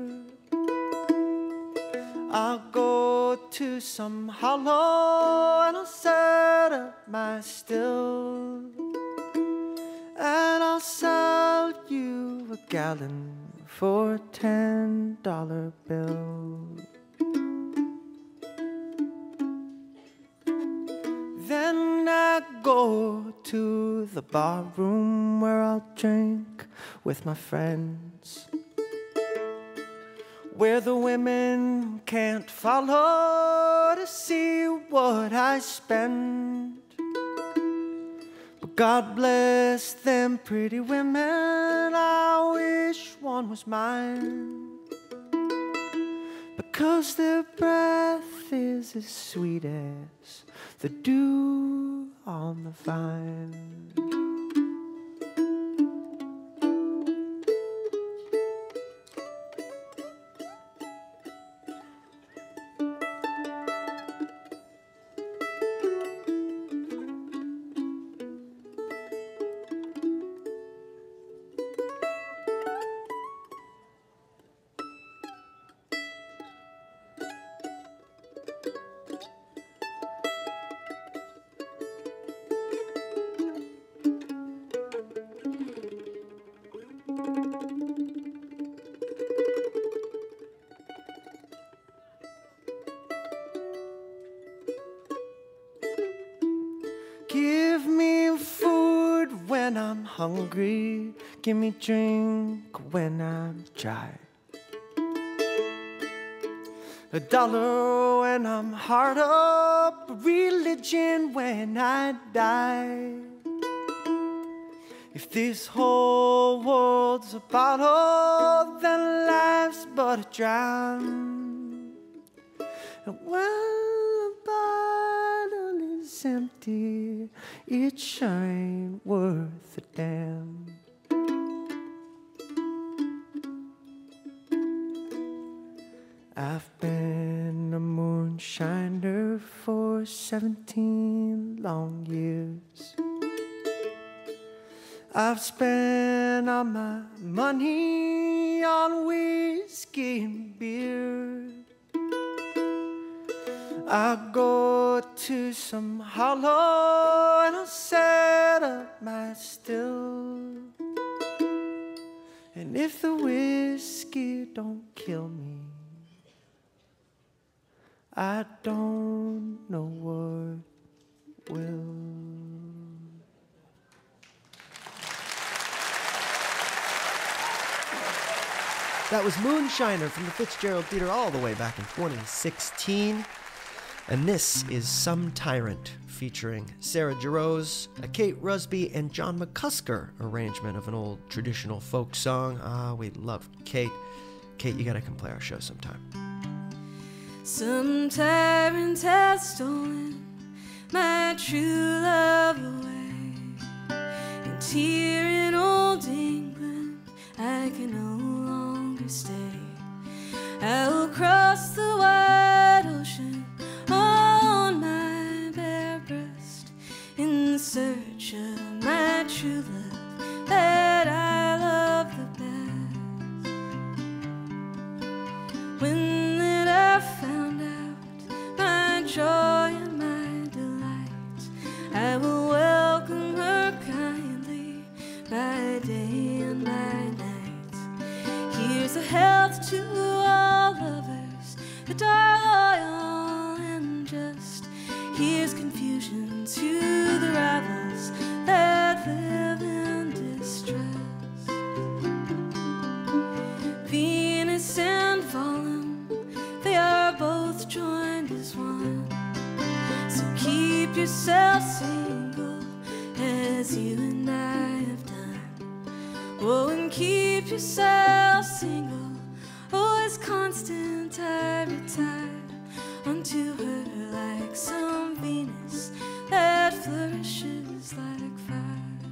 I'll go to some hollow and I'll set up my still, and I'll sell you a gallon for a $10 bill. Then I go to the bar room where I'll drink with my friends, where the women can't follow to see what I spend. God bless them pretty women, I wish one was mine, because their breath is as sweet as the dew on the vine. Hungry, give me drink when I'm dry. $1 when I'm hard up, religion when I die. If this whole world's a bottle, then life's but a dram. And when the bottle is empty, it sure ain't worth a damn. I've been a moonshiner for 17 long years. I've spent all my money on whiskey and beer. I go to some hollow and I set up my still. And if the whiskey don't kill me, I don't know what will. That was Moonshiner from the Fitzgerald Theater all the way back in 2016. And this is Some Tyrant, featuring Sarah Jarosz, a Kate Rusby, and John McCusker arrangement of an old traditional folk song. Ah, we love Kate. Kate, you gotta come play our show sometime. Some tyrant has stolen my true love away, and here in old England I can no longer stay. I'll cross the wide ocean on my bare breast in search of my true love that I love the best. When that I found out my joy and my delight, I will welcome her kindly by day and by night. Here's a health to all lovers that are loyal and just. Here's confusion to the rivals that live in distress. Venus and Volum, they are both joined as one. So keep yourself single as you and I have done. Oh, and keep yourself single, oh, as constant I retire unto her like some Venus that flourishes like that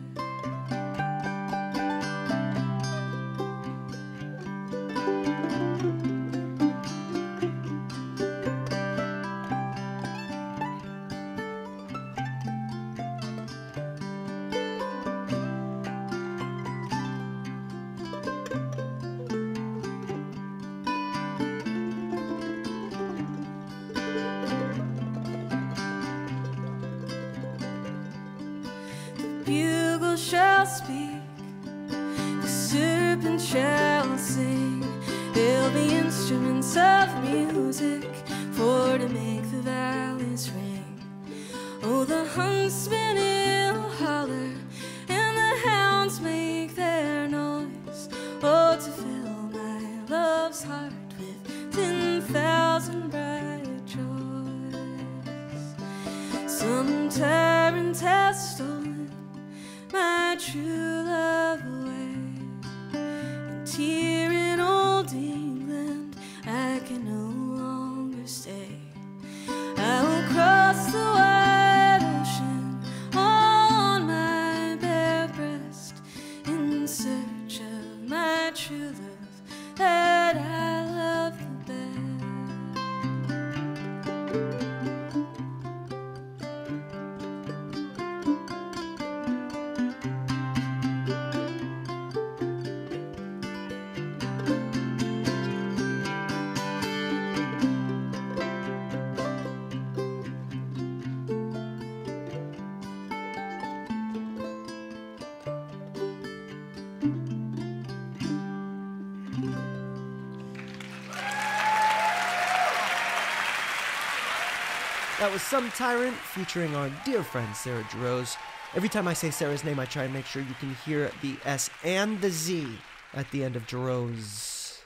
was Some Tyrant featuring our dear friend Sarah Jarosz. Every time I say Sarah's name, I try and make sure you can hear the S and the Z at the end of Jarosz.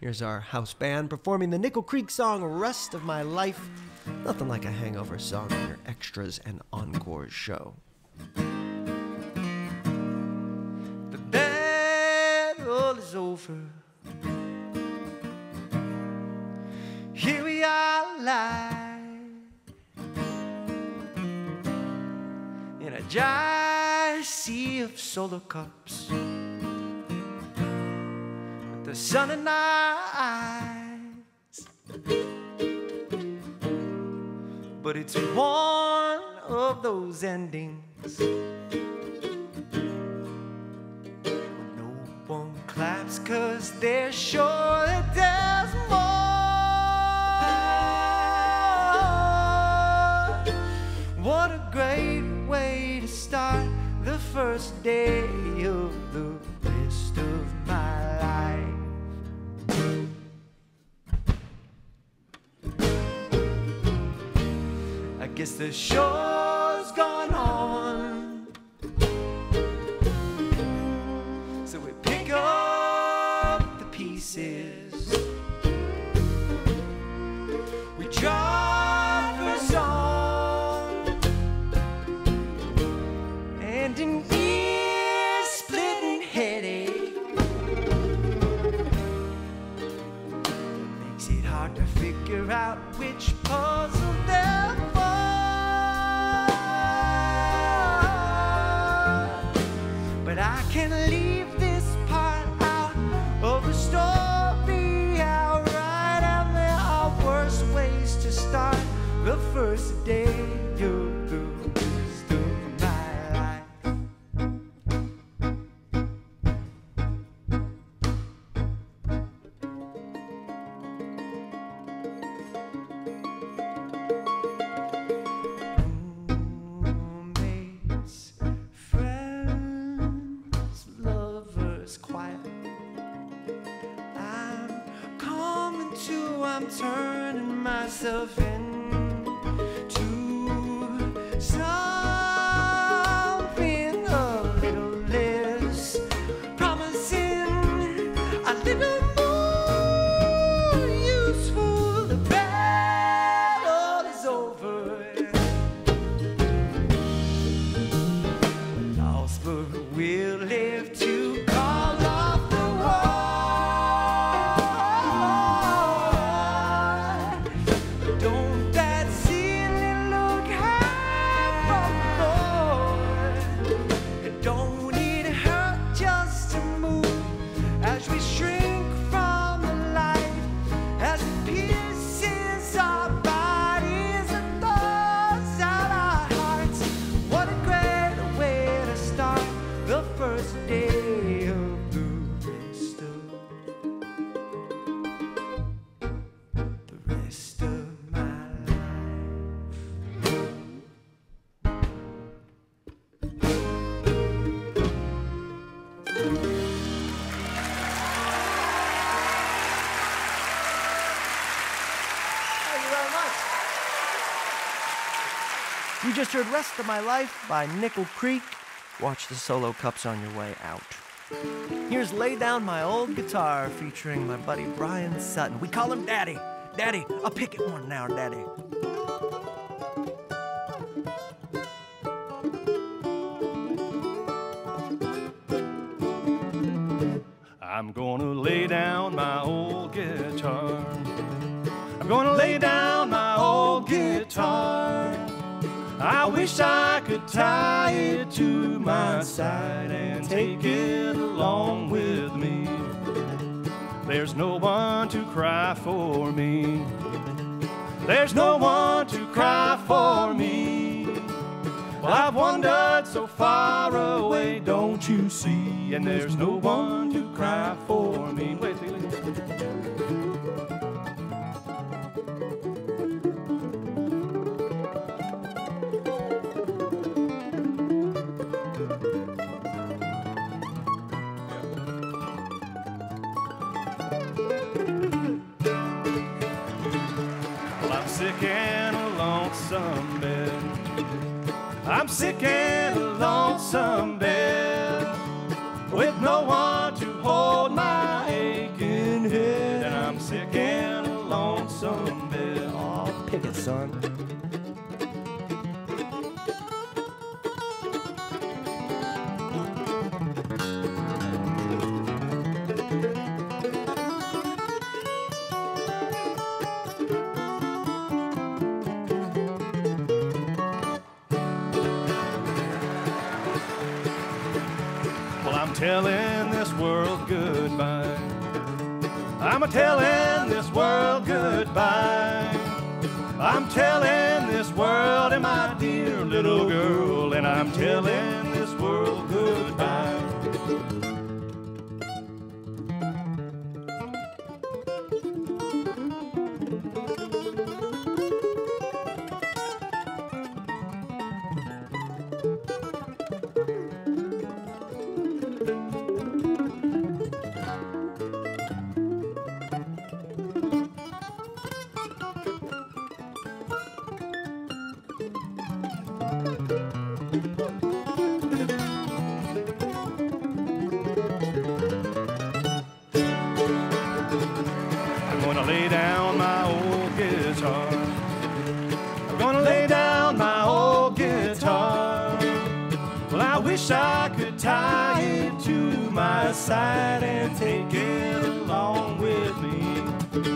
Here's our house band performing the Nickel Creek song, Rest of My Life. Nothing like a hangover song on your extras and encores show. The battle is over. Here we are live in a giant sea of solar cups, with the sun in our eyes, but it's one of those endings when no one claps, 'cause they're sure that there's more. What a great way to start the first day of the rest of my life. I guess the show's gone on, so we pick up the pieces. We try. Figure out which puzzle they're for, but I can leave this part out of the story outright. And there are worse ways to start the first day of the rest of my You just heard Rest of My Life by Nickel Creek. Watch the solo cups on your way out. Here's Lay Down My Old Guitar featuring my buddy Brian Sutton. We call him Daddy. Daddy, I'll pick it one now, Daddy. I'm gonna lay down my old guitar. I'm gonna lay down my old guitar. I wish I could tie it to my side and take it along with me. There's no one to cry for me. There's no one to cry for me. Well, I've wandered so far away, don't you see? And there's no one to cry for me. Wait, I'm sick and a lonesome bed, with no one to hold my aching head. And telling this world goodbye. I'm a telling this world goodbye. I'm telling this world and my dear little girl, and I'm telling this world goodbye. I could tie it to my side and take it along with me.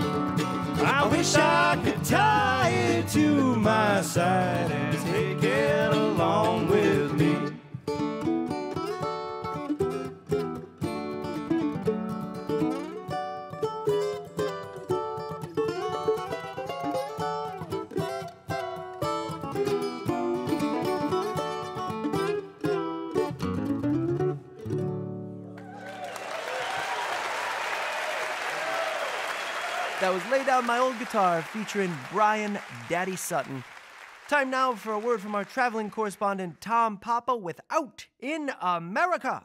I wish I could tie it to my side and take it along with me. That was Lay Down My Old Guitar featuring Brian Daddy Sutton. Time now for a word from our traveling correspondent Tom Papa with Out in America.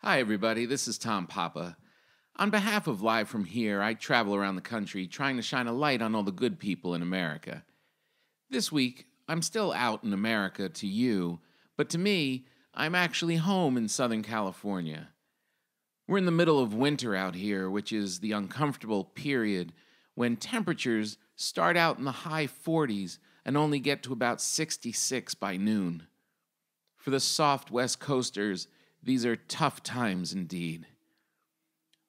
Hi everybody, this is Tom Papa. On behalf of Live from Here, I travel around the country trying to shine a light on all the good people in America. This week, I'm still out in America to you, but to me, I'm actually home in Southern California. We're in the middle of winter out here, which is the uncomfortable period when temperatures start out in the high 40s and only get to about 66 by noon. For the soft West Coasters, these are tough times indeed.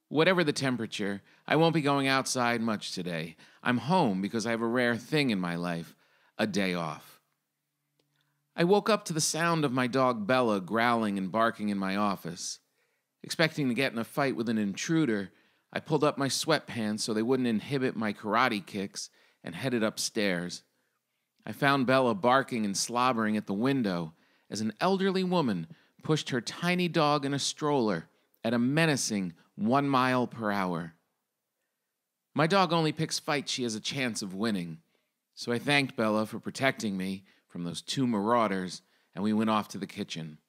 Whatever the temperature, I won't be going outside much today. I'm home because I have a rare thing in my life, a day off. I woke up to the sound of my dog Bella growling and barking in my office. Expecting to get in a fight with an intruder, I pulled up my sweatpants so they wouldn't inhibit my karate kicks and headed upstairs. I found Bella barking and slobbering at the window as an elderly woman pushed her tiny dog in a stroller at a menacing 1 mile per hour. My dog only picks fights she has a chance of winning, so I thanked Bella for protecting me from those two marauders, and we went off to the kitchen.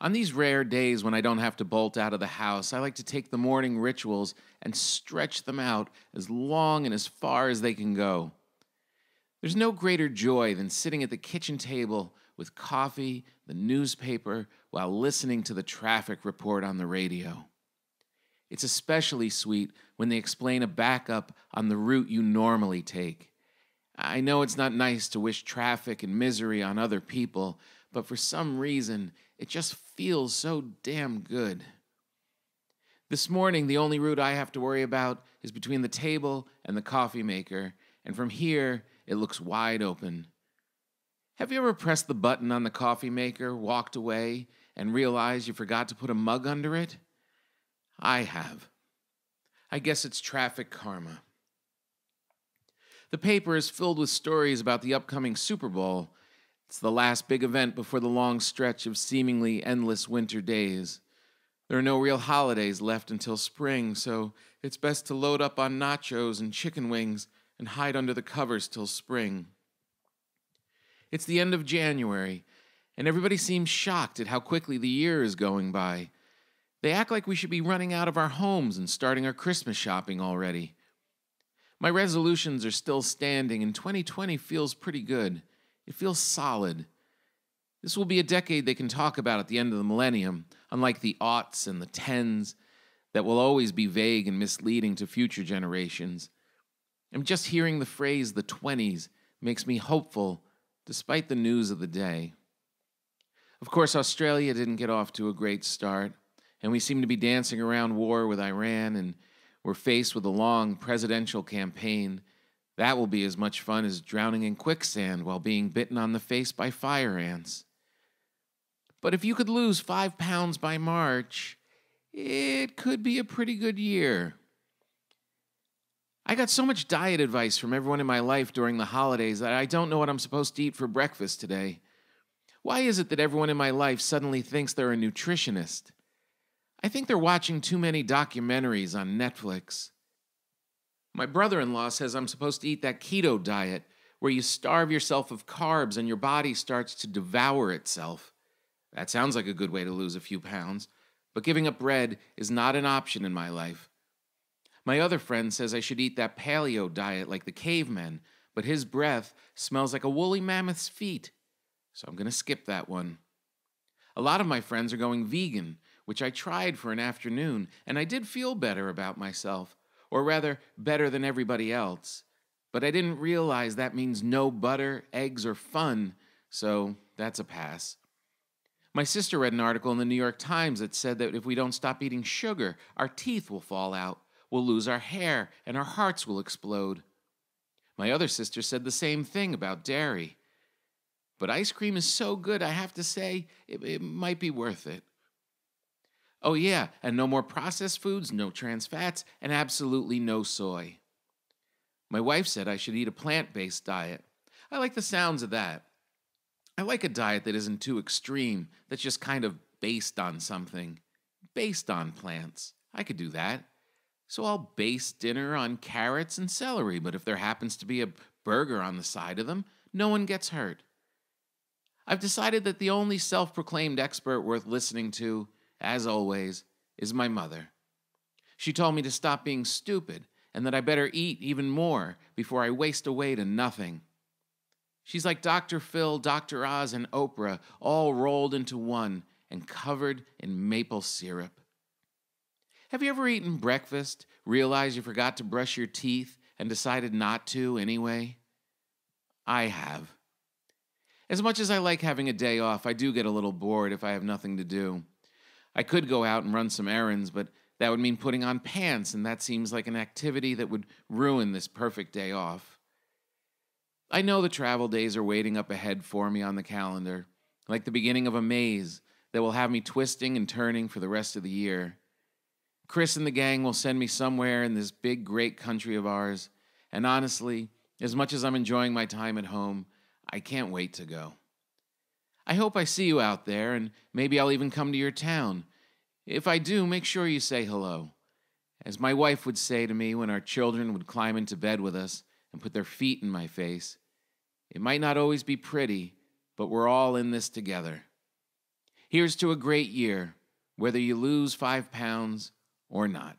On these rare days when I don't have to bolt out of the house, I like to take the morning rituals and stretch them out as long and as far as they can go. There's no greater joy than sitting at the kitchen table with coffee, the newspaper, while listening to the traffic report on the radio. It's especially sweet when they explain a backup on the route you normally take. I know it's not nice to wish traffic and misery on other people, but for some reason, it just feels so damn good. This morning, the only route I have to worry about is between the table and the coffee maker, and from here, it looks wide open. Have you ever pressed the button on the coffee maker, walked away, and realized you forgot to put a mug under it? I have. I guess it's traffic karma. The paper is filled with stories about the upcoming Super Bowl. It's the last big event before the long stretch of seemingly endless winter days. There are no real holidays left until spring, so it's best to load up on nachos and chicken wings and hide under the covers till spring. It's the end of January, and everybody seems shocked at how quickly the year is going by. They act like we should be running out of our homes and starting our Christmas shopping already. My resolutions are still standing, and 2020 feels pretty good. It feels solid. This will be a decade they can talk about at the end of the millennium, unlike the aughts and the tens that will always be vague and misleading to future generations. And just hearing the phrase the 20s makes me hopeful, despite the news of the day. Of course, Australia didn't get off to a great start, and we seem to be dancing around war with Iran, and we're faced with a long presidential campaign. That will be as much fun as drowning in quicksand while being bitten on the face by fire ants. But if you could lose 5 pounds by March, it could be a pretty good year. I got so much diet advice from everyone in my life during the holidays that I don't know what I'm supposed to eat for breakfast today. Why is it that everyone in my life suddenly thinks they're a nutritionist? I think they're watching too many documentaries on Netflix. My brother-in-law says I'm supposed to eat that keto diet where you starve yourself of carbs and your body starts to devour itself. That sounds like a good way to lose a few pounds, but giving up bread is not an option in my life. My other friend says I should eat that paleo diet like the cavemen, but his breath smells like a woolly mammoth's feet, so I'm going to skip that one. A lot of my friends are going vegan, which I tried for an afternoon, and I did feel better about myself, or rather, better than everybody else, but I didn't realize that means no butter, eggs, or fun, so that's a pass. My sister read an article in the New York Times that said that if we don't stop eating sugar, our teeth will fall out. We'll lose our hair, and our hearts will explode. My other sister said the same thing about dairy. But ice cream is so good, I have to say, it might be worth it. Oh yeah, and no more processed foods, no trans fats, and absolutely no soy. My wife said I should eat a plant-based diet. I like the sounds of that. I like a diet that isn't too extreme, that's just kind of based on something. Based on plants. I could do that. So I'll base dinner on carrots and celery, but if there happens to be a burger on the side of them, no one gets hurt. I've decided that the only self-proclaimed expert worth listening to, as always, is my mother. She told me to stop being stupid and that I better eat even more before I waste away to nothing. She's like Dr. Phil, Dr. Oz, and Oprah, all rolled into one and covered in maple syrup. Have you ever eaten breakfast, realized you forgot to brush your teeth, and decided not to anyway? I have. As much as I like having a day off, I do get a little bored if I have nothing to do. I could go out and run some errands, but that would mean putting on pants, and that seems like an activity that would ruin this perfect day off. I know the travel days are waiting up ahead for me on the calendar, like the beginning of a maze that will have me twisting and turning for the rest of the year. Chris and the gang will send me somewhere in this big, great country of ours, and honestly, as much as I'm enjoying my time at home, I can't wait to go. I hope I see you out there, and maybe I'll even come to your town. If I do, make sure you say hello. As my wife would say to me when our children would climb into bed with us and put their feet in my face, it might not always be pretty, but we're all in this together. Here's to a great year, whether you lose 5 pounds or not.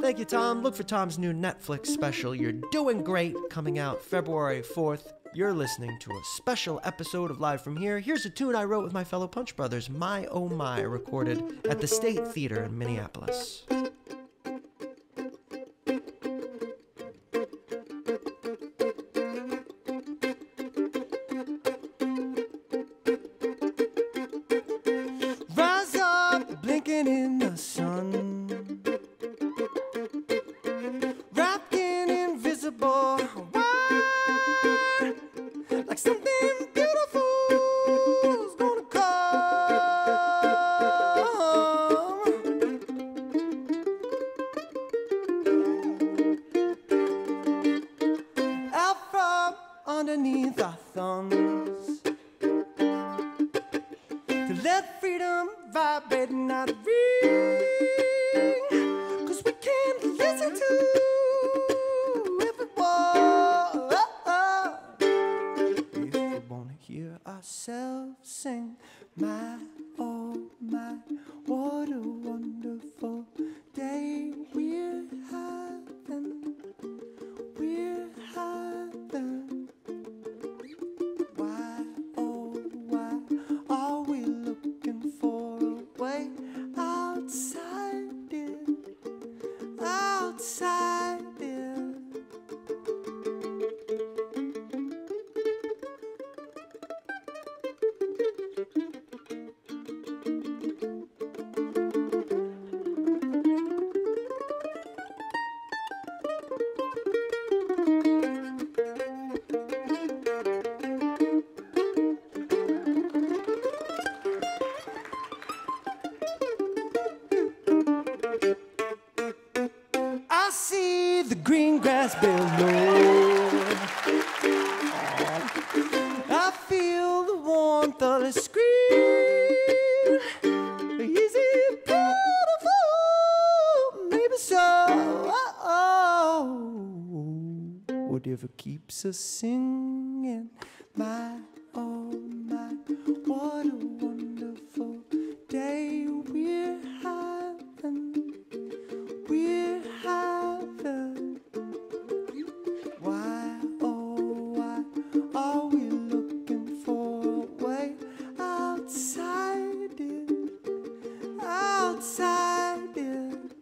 Thank you, Tom. Look for Tom's new Netflix special, You're Doing Great, coming out February 4th. You're listening to a special episode of Live from Here. Here's a tune I wrote with my fellow Punch Brothers, My Oh My, recorded at the State Theater in Minneapolis. grass below. I feel the warmth of the screen. Is it beautiful? Maybe so. Oh, oh. Whatever keeps us singing. My, oh my, what a wonderful day. We're having, we're having. Why, oh why, are we looking for a way outside it, outside it?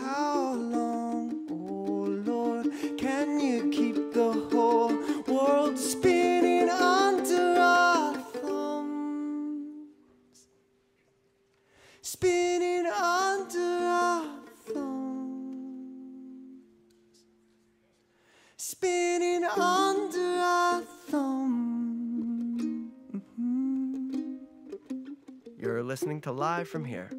How long, oh Lord, can you keep the whole world spinning? Spinning under our thumbs, spinning under our thumbs. Mm-hmm. You're listening to Live from Here.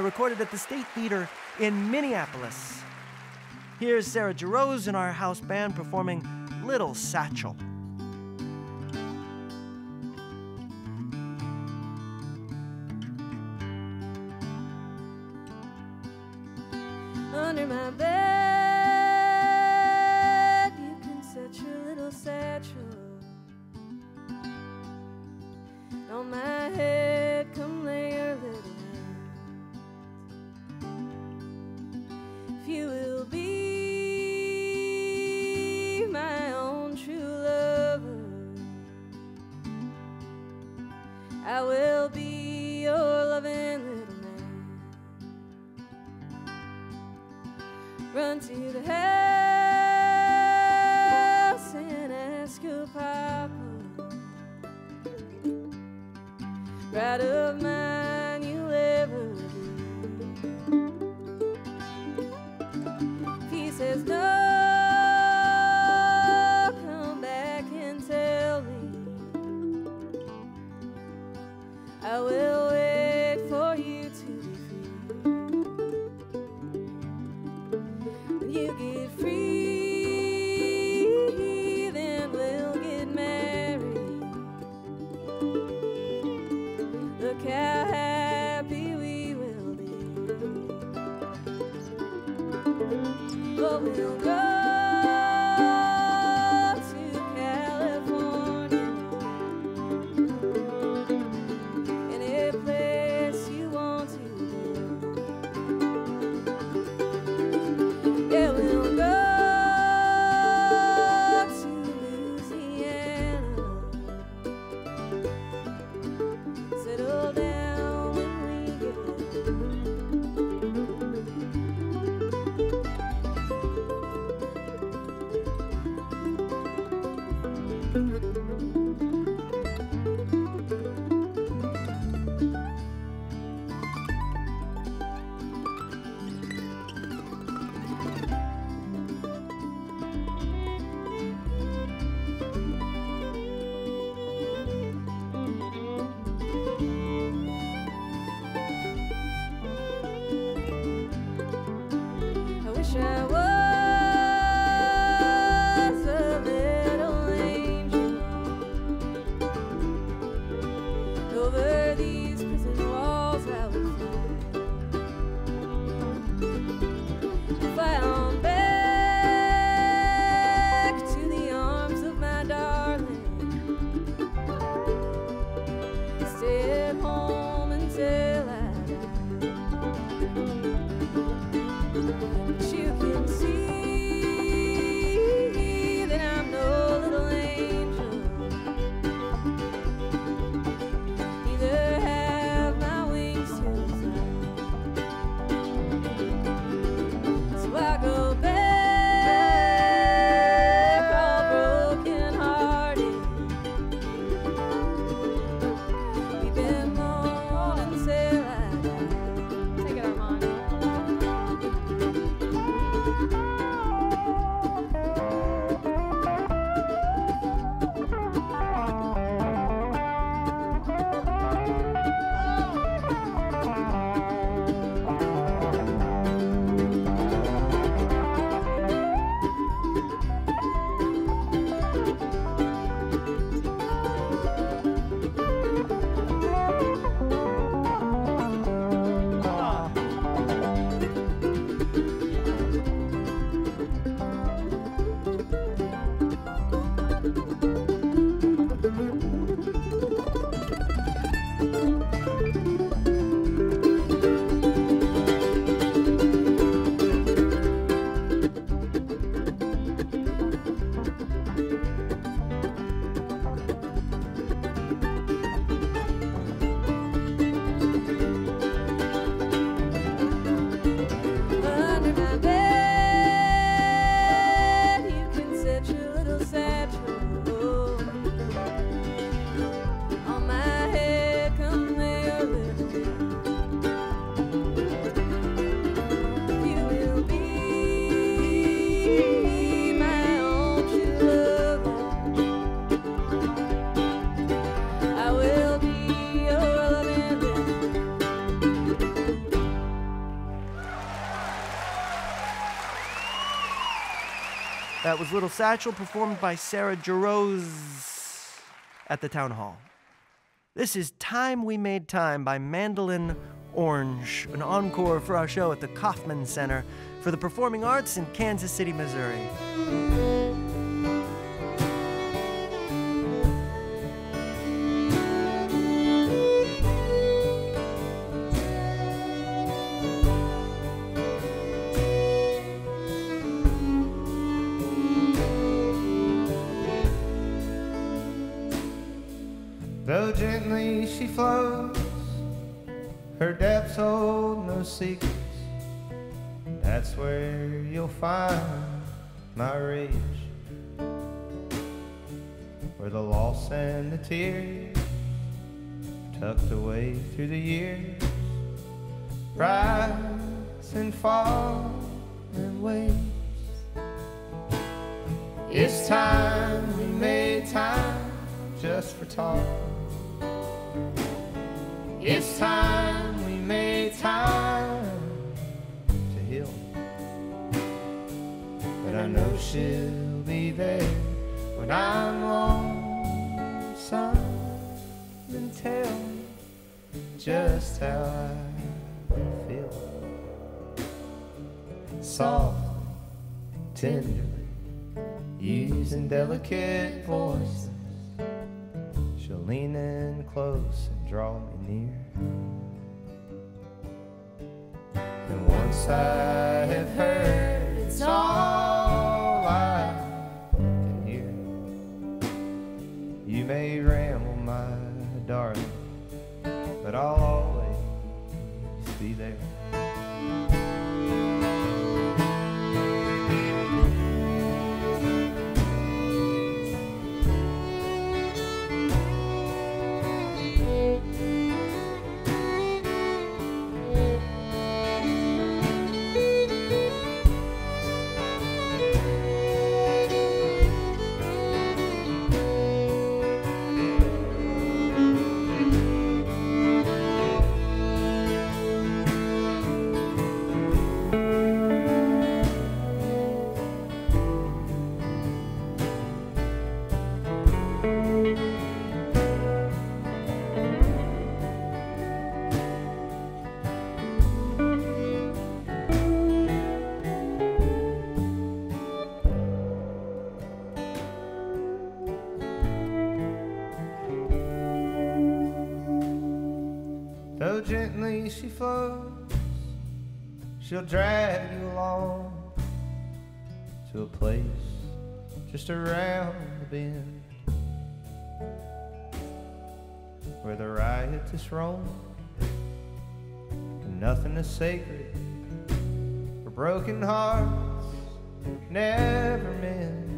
Recorded at the State Theater in Minneapolis. Here's Sarah Jarosz and our house band performing Little Satchel. Under my bed, you can set your little satchel. On my head, come lay your little. You will be my own true lover. I will be your loving little man. Run to the house and ask your papa. Right of mine you'll ever be. Says no, come back and tell me. I will wait for you to be free. When you get free, then we'll get married. Look how happy we will be. But we'll go to California, any place you want to go. Yeah, we'll go to Louisiana, settle down when we get there. That was Little Satchel, performed by Sarah Jarosz at the Town Hall. This is Time We Made Time by Mandolin Orange, an encore for our show at the Kauffman Center for the Performing Arts in Kansas City, Missouri. Gently she flows, her depths hold no secrets. That's where you'll find my reach, where the loss and the tears tucked away through the years rise and fall and waves. It's time we made time just for talk. It's time we made time to heal. But I know she'll be there when I'm lonesome and tell me just how I feel. Soft, tenderly, using delicate voices, she'll lean in close and draw me near. And once I have heard, it's all I can hear. You may ramble, my darling, but I'll always be there. way she flows, she'll drag you along to a place just around the bend, where the riotous roam and nothing is sacred, where broken hearts never mend.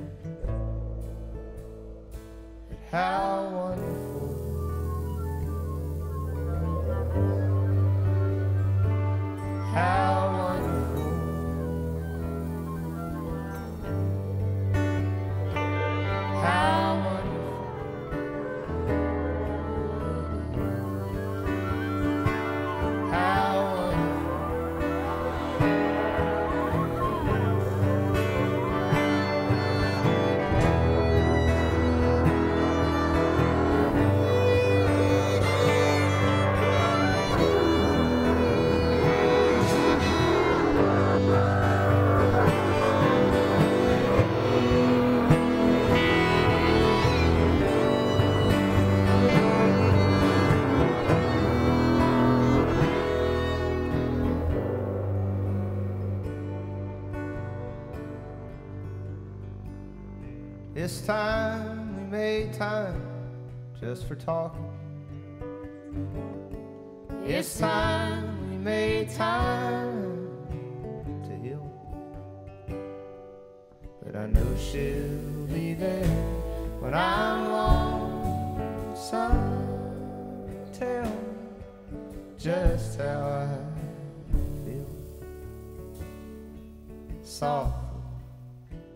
But how wonderful how wonderful, how wonderful, how this time we made time just for talking. It's time we made time to heal. But I know she'll be there when I'm alone. Some tell me just how I feel. Soft,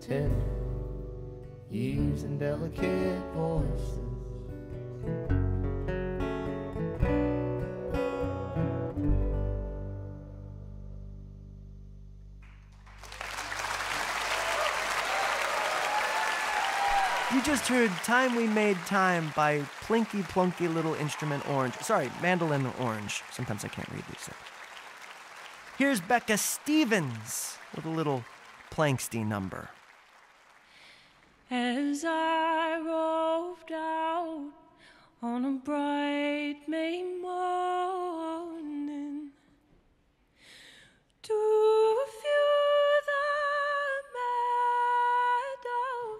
tender, using delicate voices. You just heard Time We Made Time by Plinky Plunky Little Instrument Orange. Sorry, Mandolin Orange. Sometimes I can't read these things. Here's Becca Stevens with a little Planksty number. As I roved out on a bright May morning to view the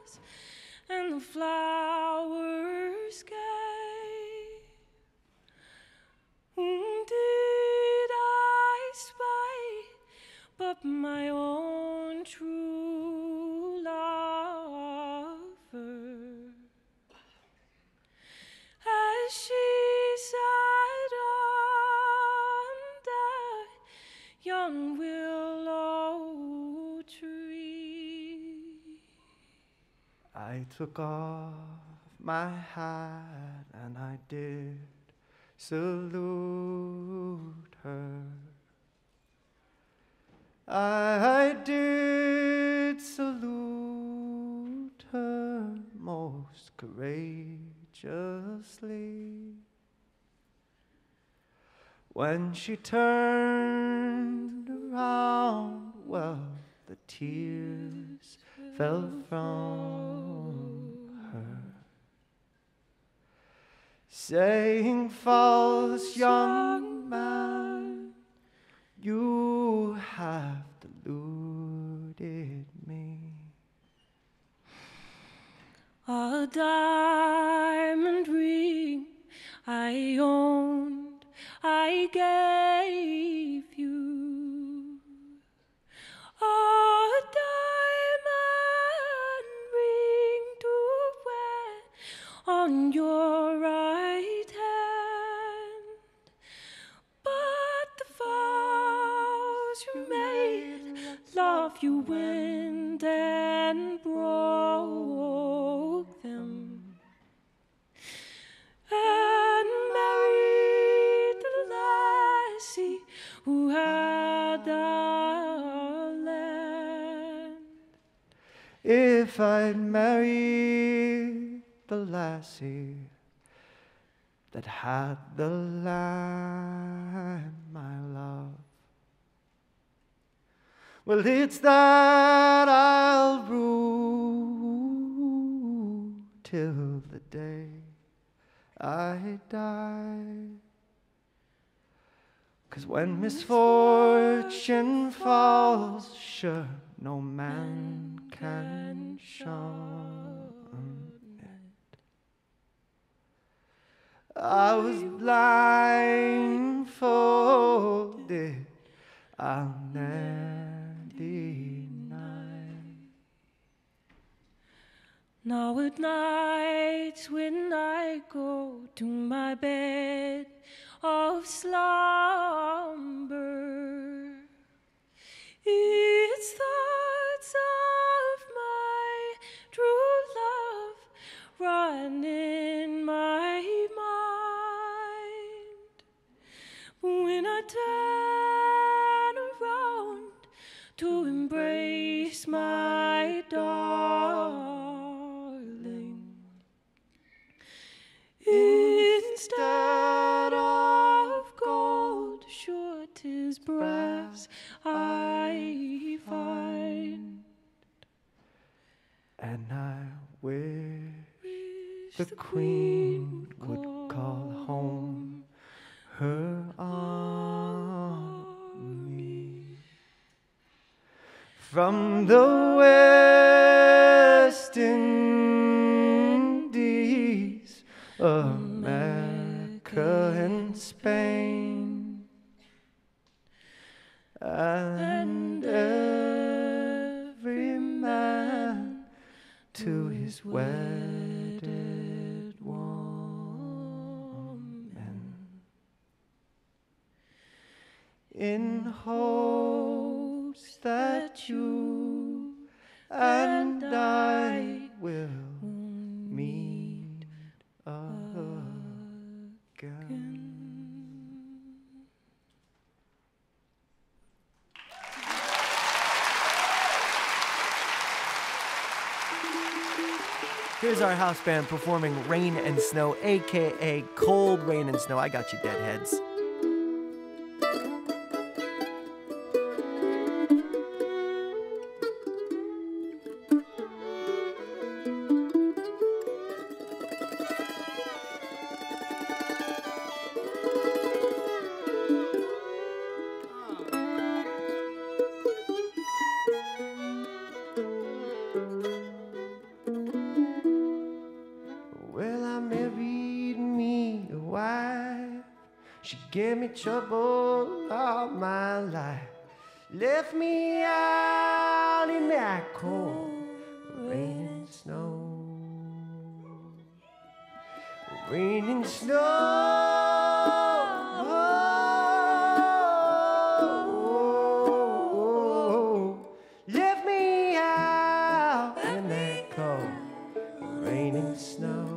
meadows and the flowers gay, indeed I spy but my own true love. As she sat under young willow tree, I took off my hat and I did salute her. I did salute her most courageously. When she turned around, well, the tears fell from her, saying, false young man, you have deluded me. A diamond ring I owned, I gave you. A diamond ring to wear on your right hand, but the vows you made, love you went and broke them, and married the lassie who had the land. If I'd married the lassie that had the land, my love, well, it's that I'll rue till the day I die. 'Cause when misfortune falls, sure, no man can shun it. I was blindfolded, I'll never deny. Now at night when I go to my bed of slumber, it's thoughts of my true love run in my mind. When I turn around to embrace my darling, instead of gold, sure 'tis brass I find. And I wish the Queen would call home her army from the West Indies, America and Spain, and every man to his wedded woman. In hopes that you and I will meet again. Here's our house band performing Rain and Snow, a.k.a. Cold Rain and Snow. I got you, Deadheads. Trouble all my life, left me out in that cold rain and snow. Rain and snow, oh, left me out in that cold rain and snow.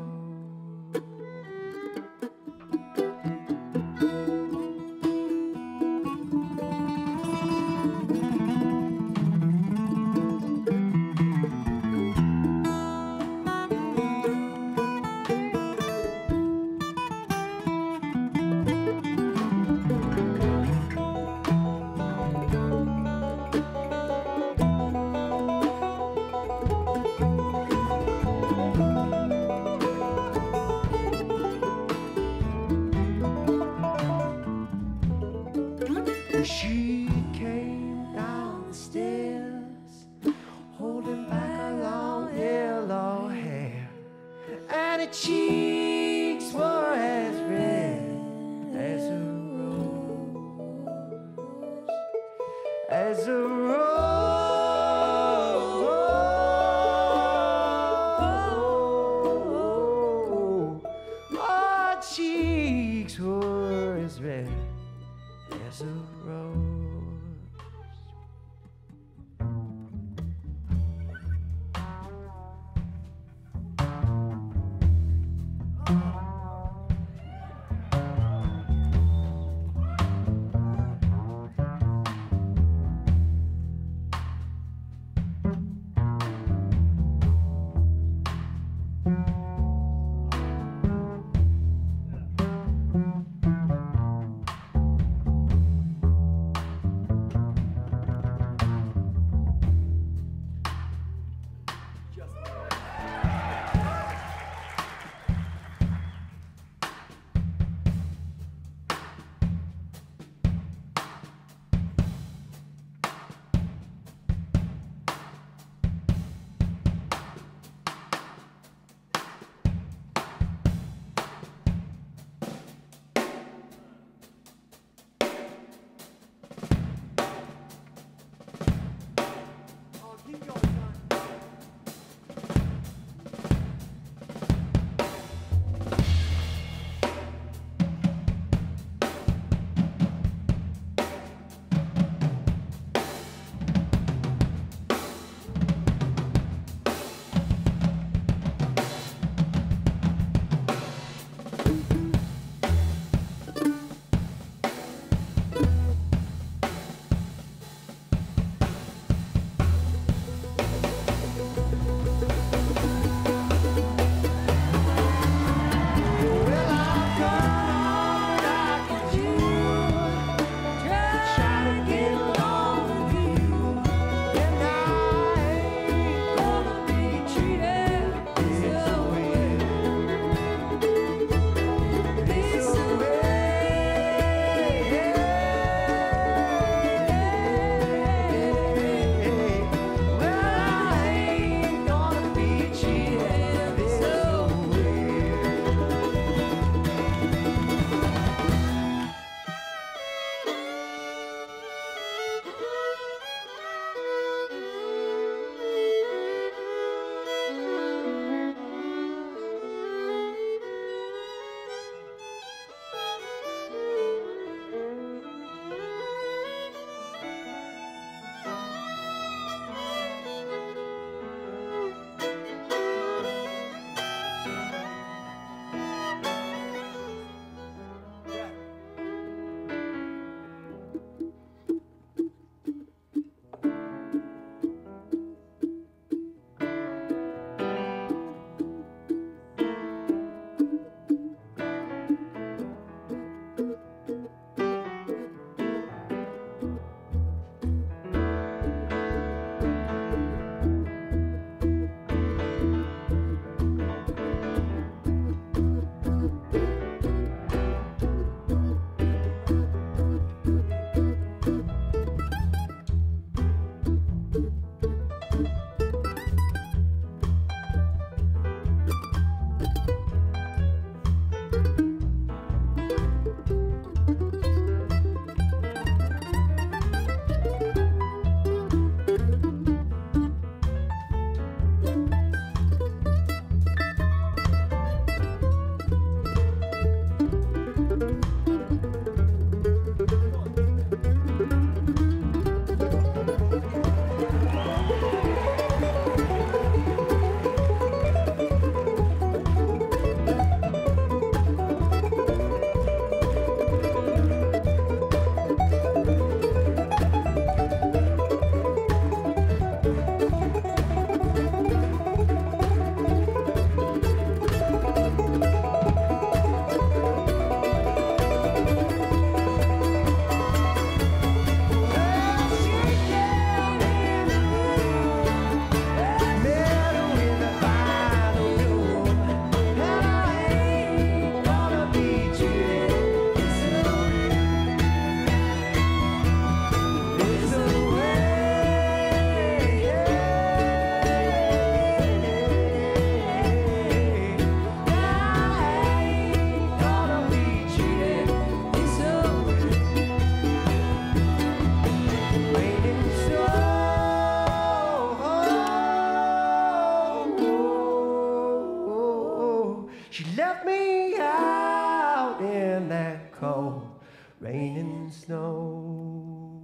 Rain and snow.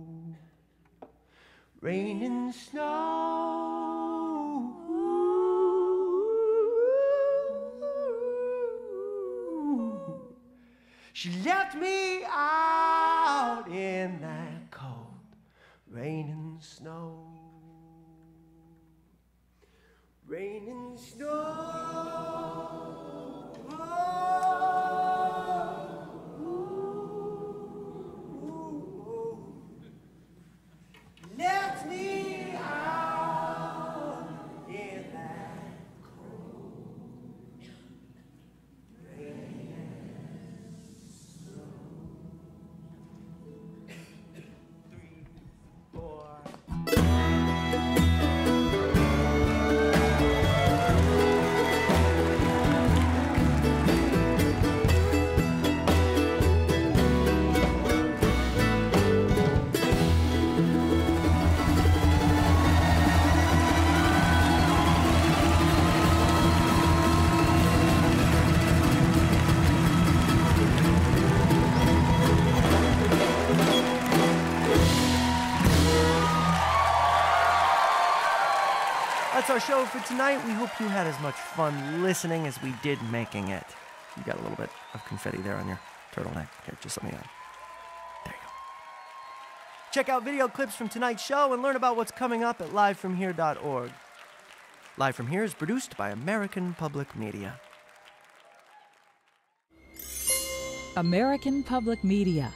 Rain and snow. Ooh. She left me out in that cold rain and snow. Rain and snow. Ooh, ooh, ooh. Let me out in that cold rain and snow. 3, 4. That's our show for tonight. We hope you had as much fun listening as we did making it. You got a little bit of confetti there on your turtleneck. Here, just let me know. There you go. Check out video clips from tonight's show and learn about what's coming up at livefromhere.org. Live From Here is produced by American Public Media. American Public Media.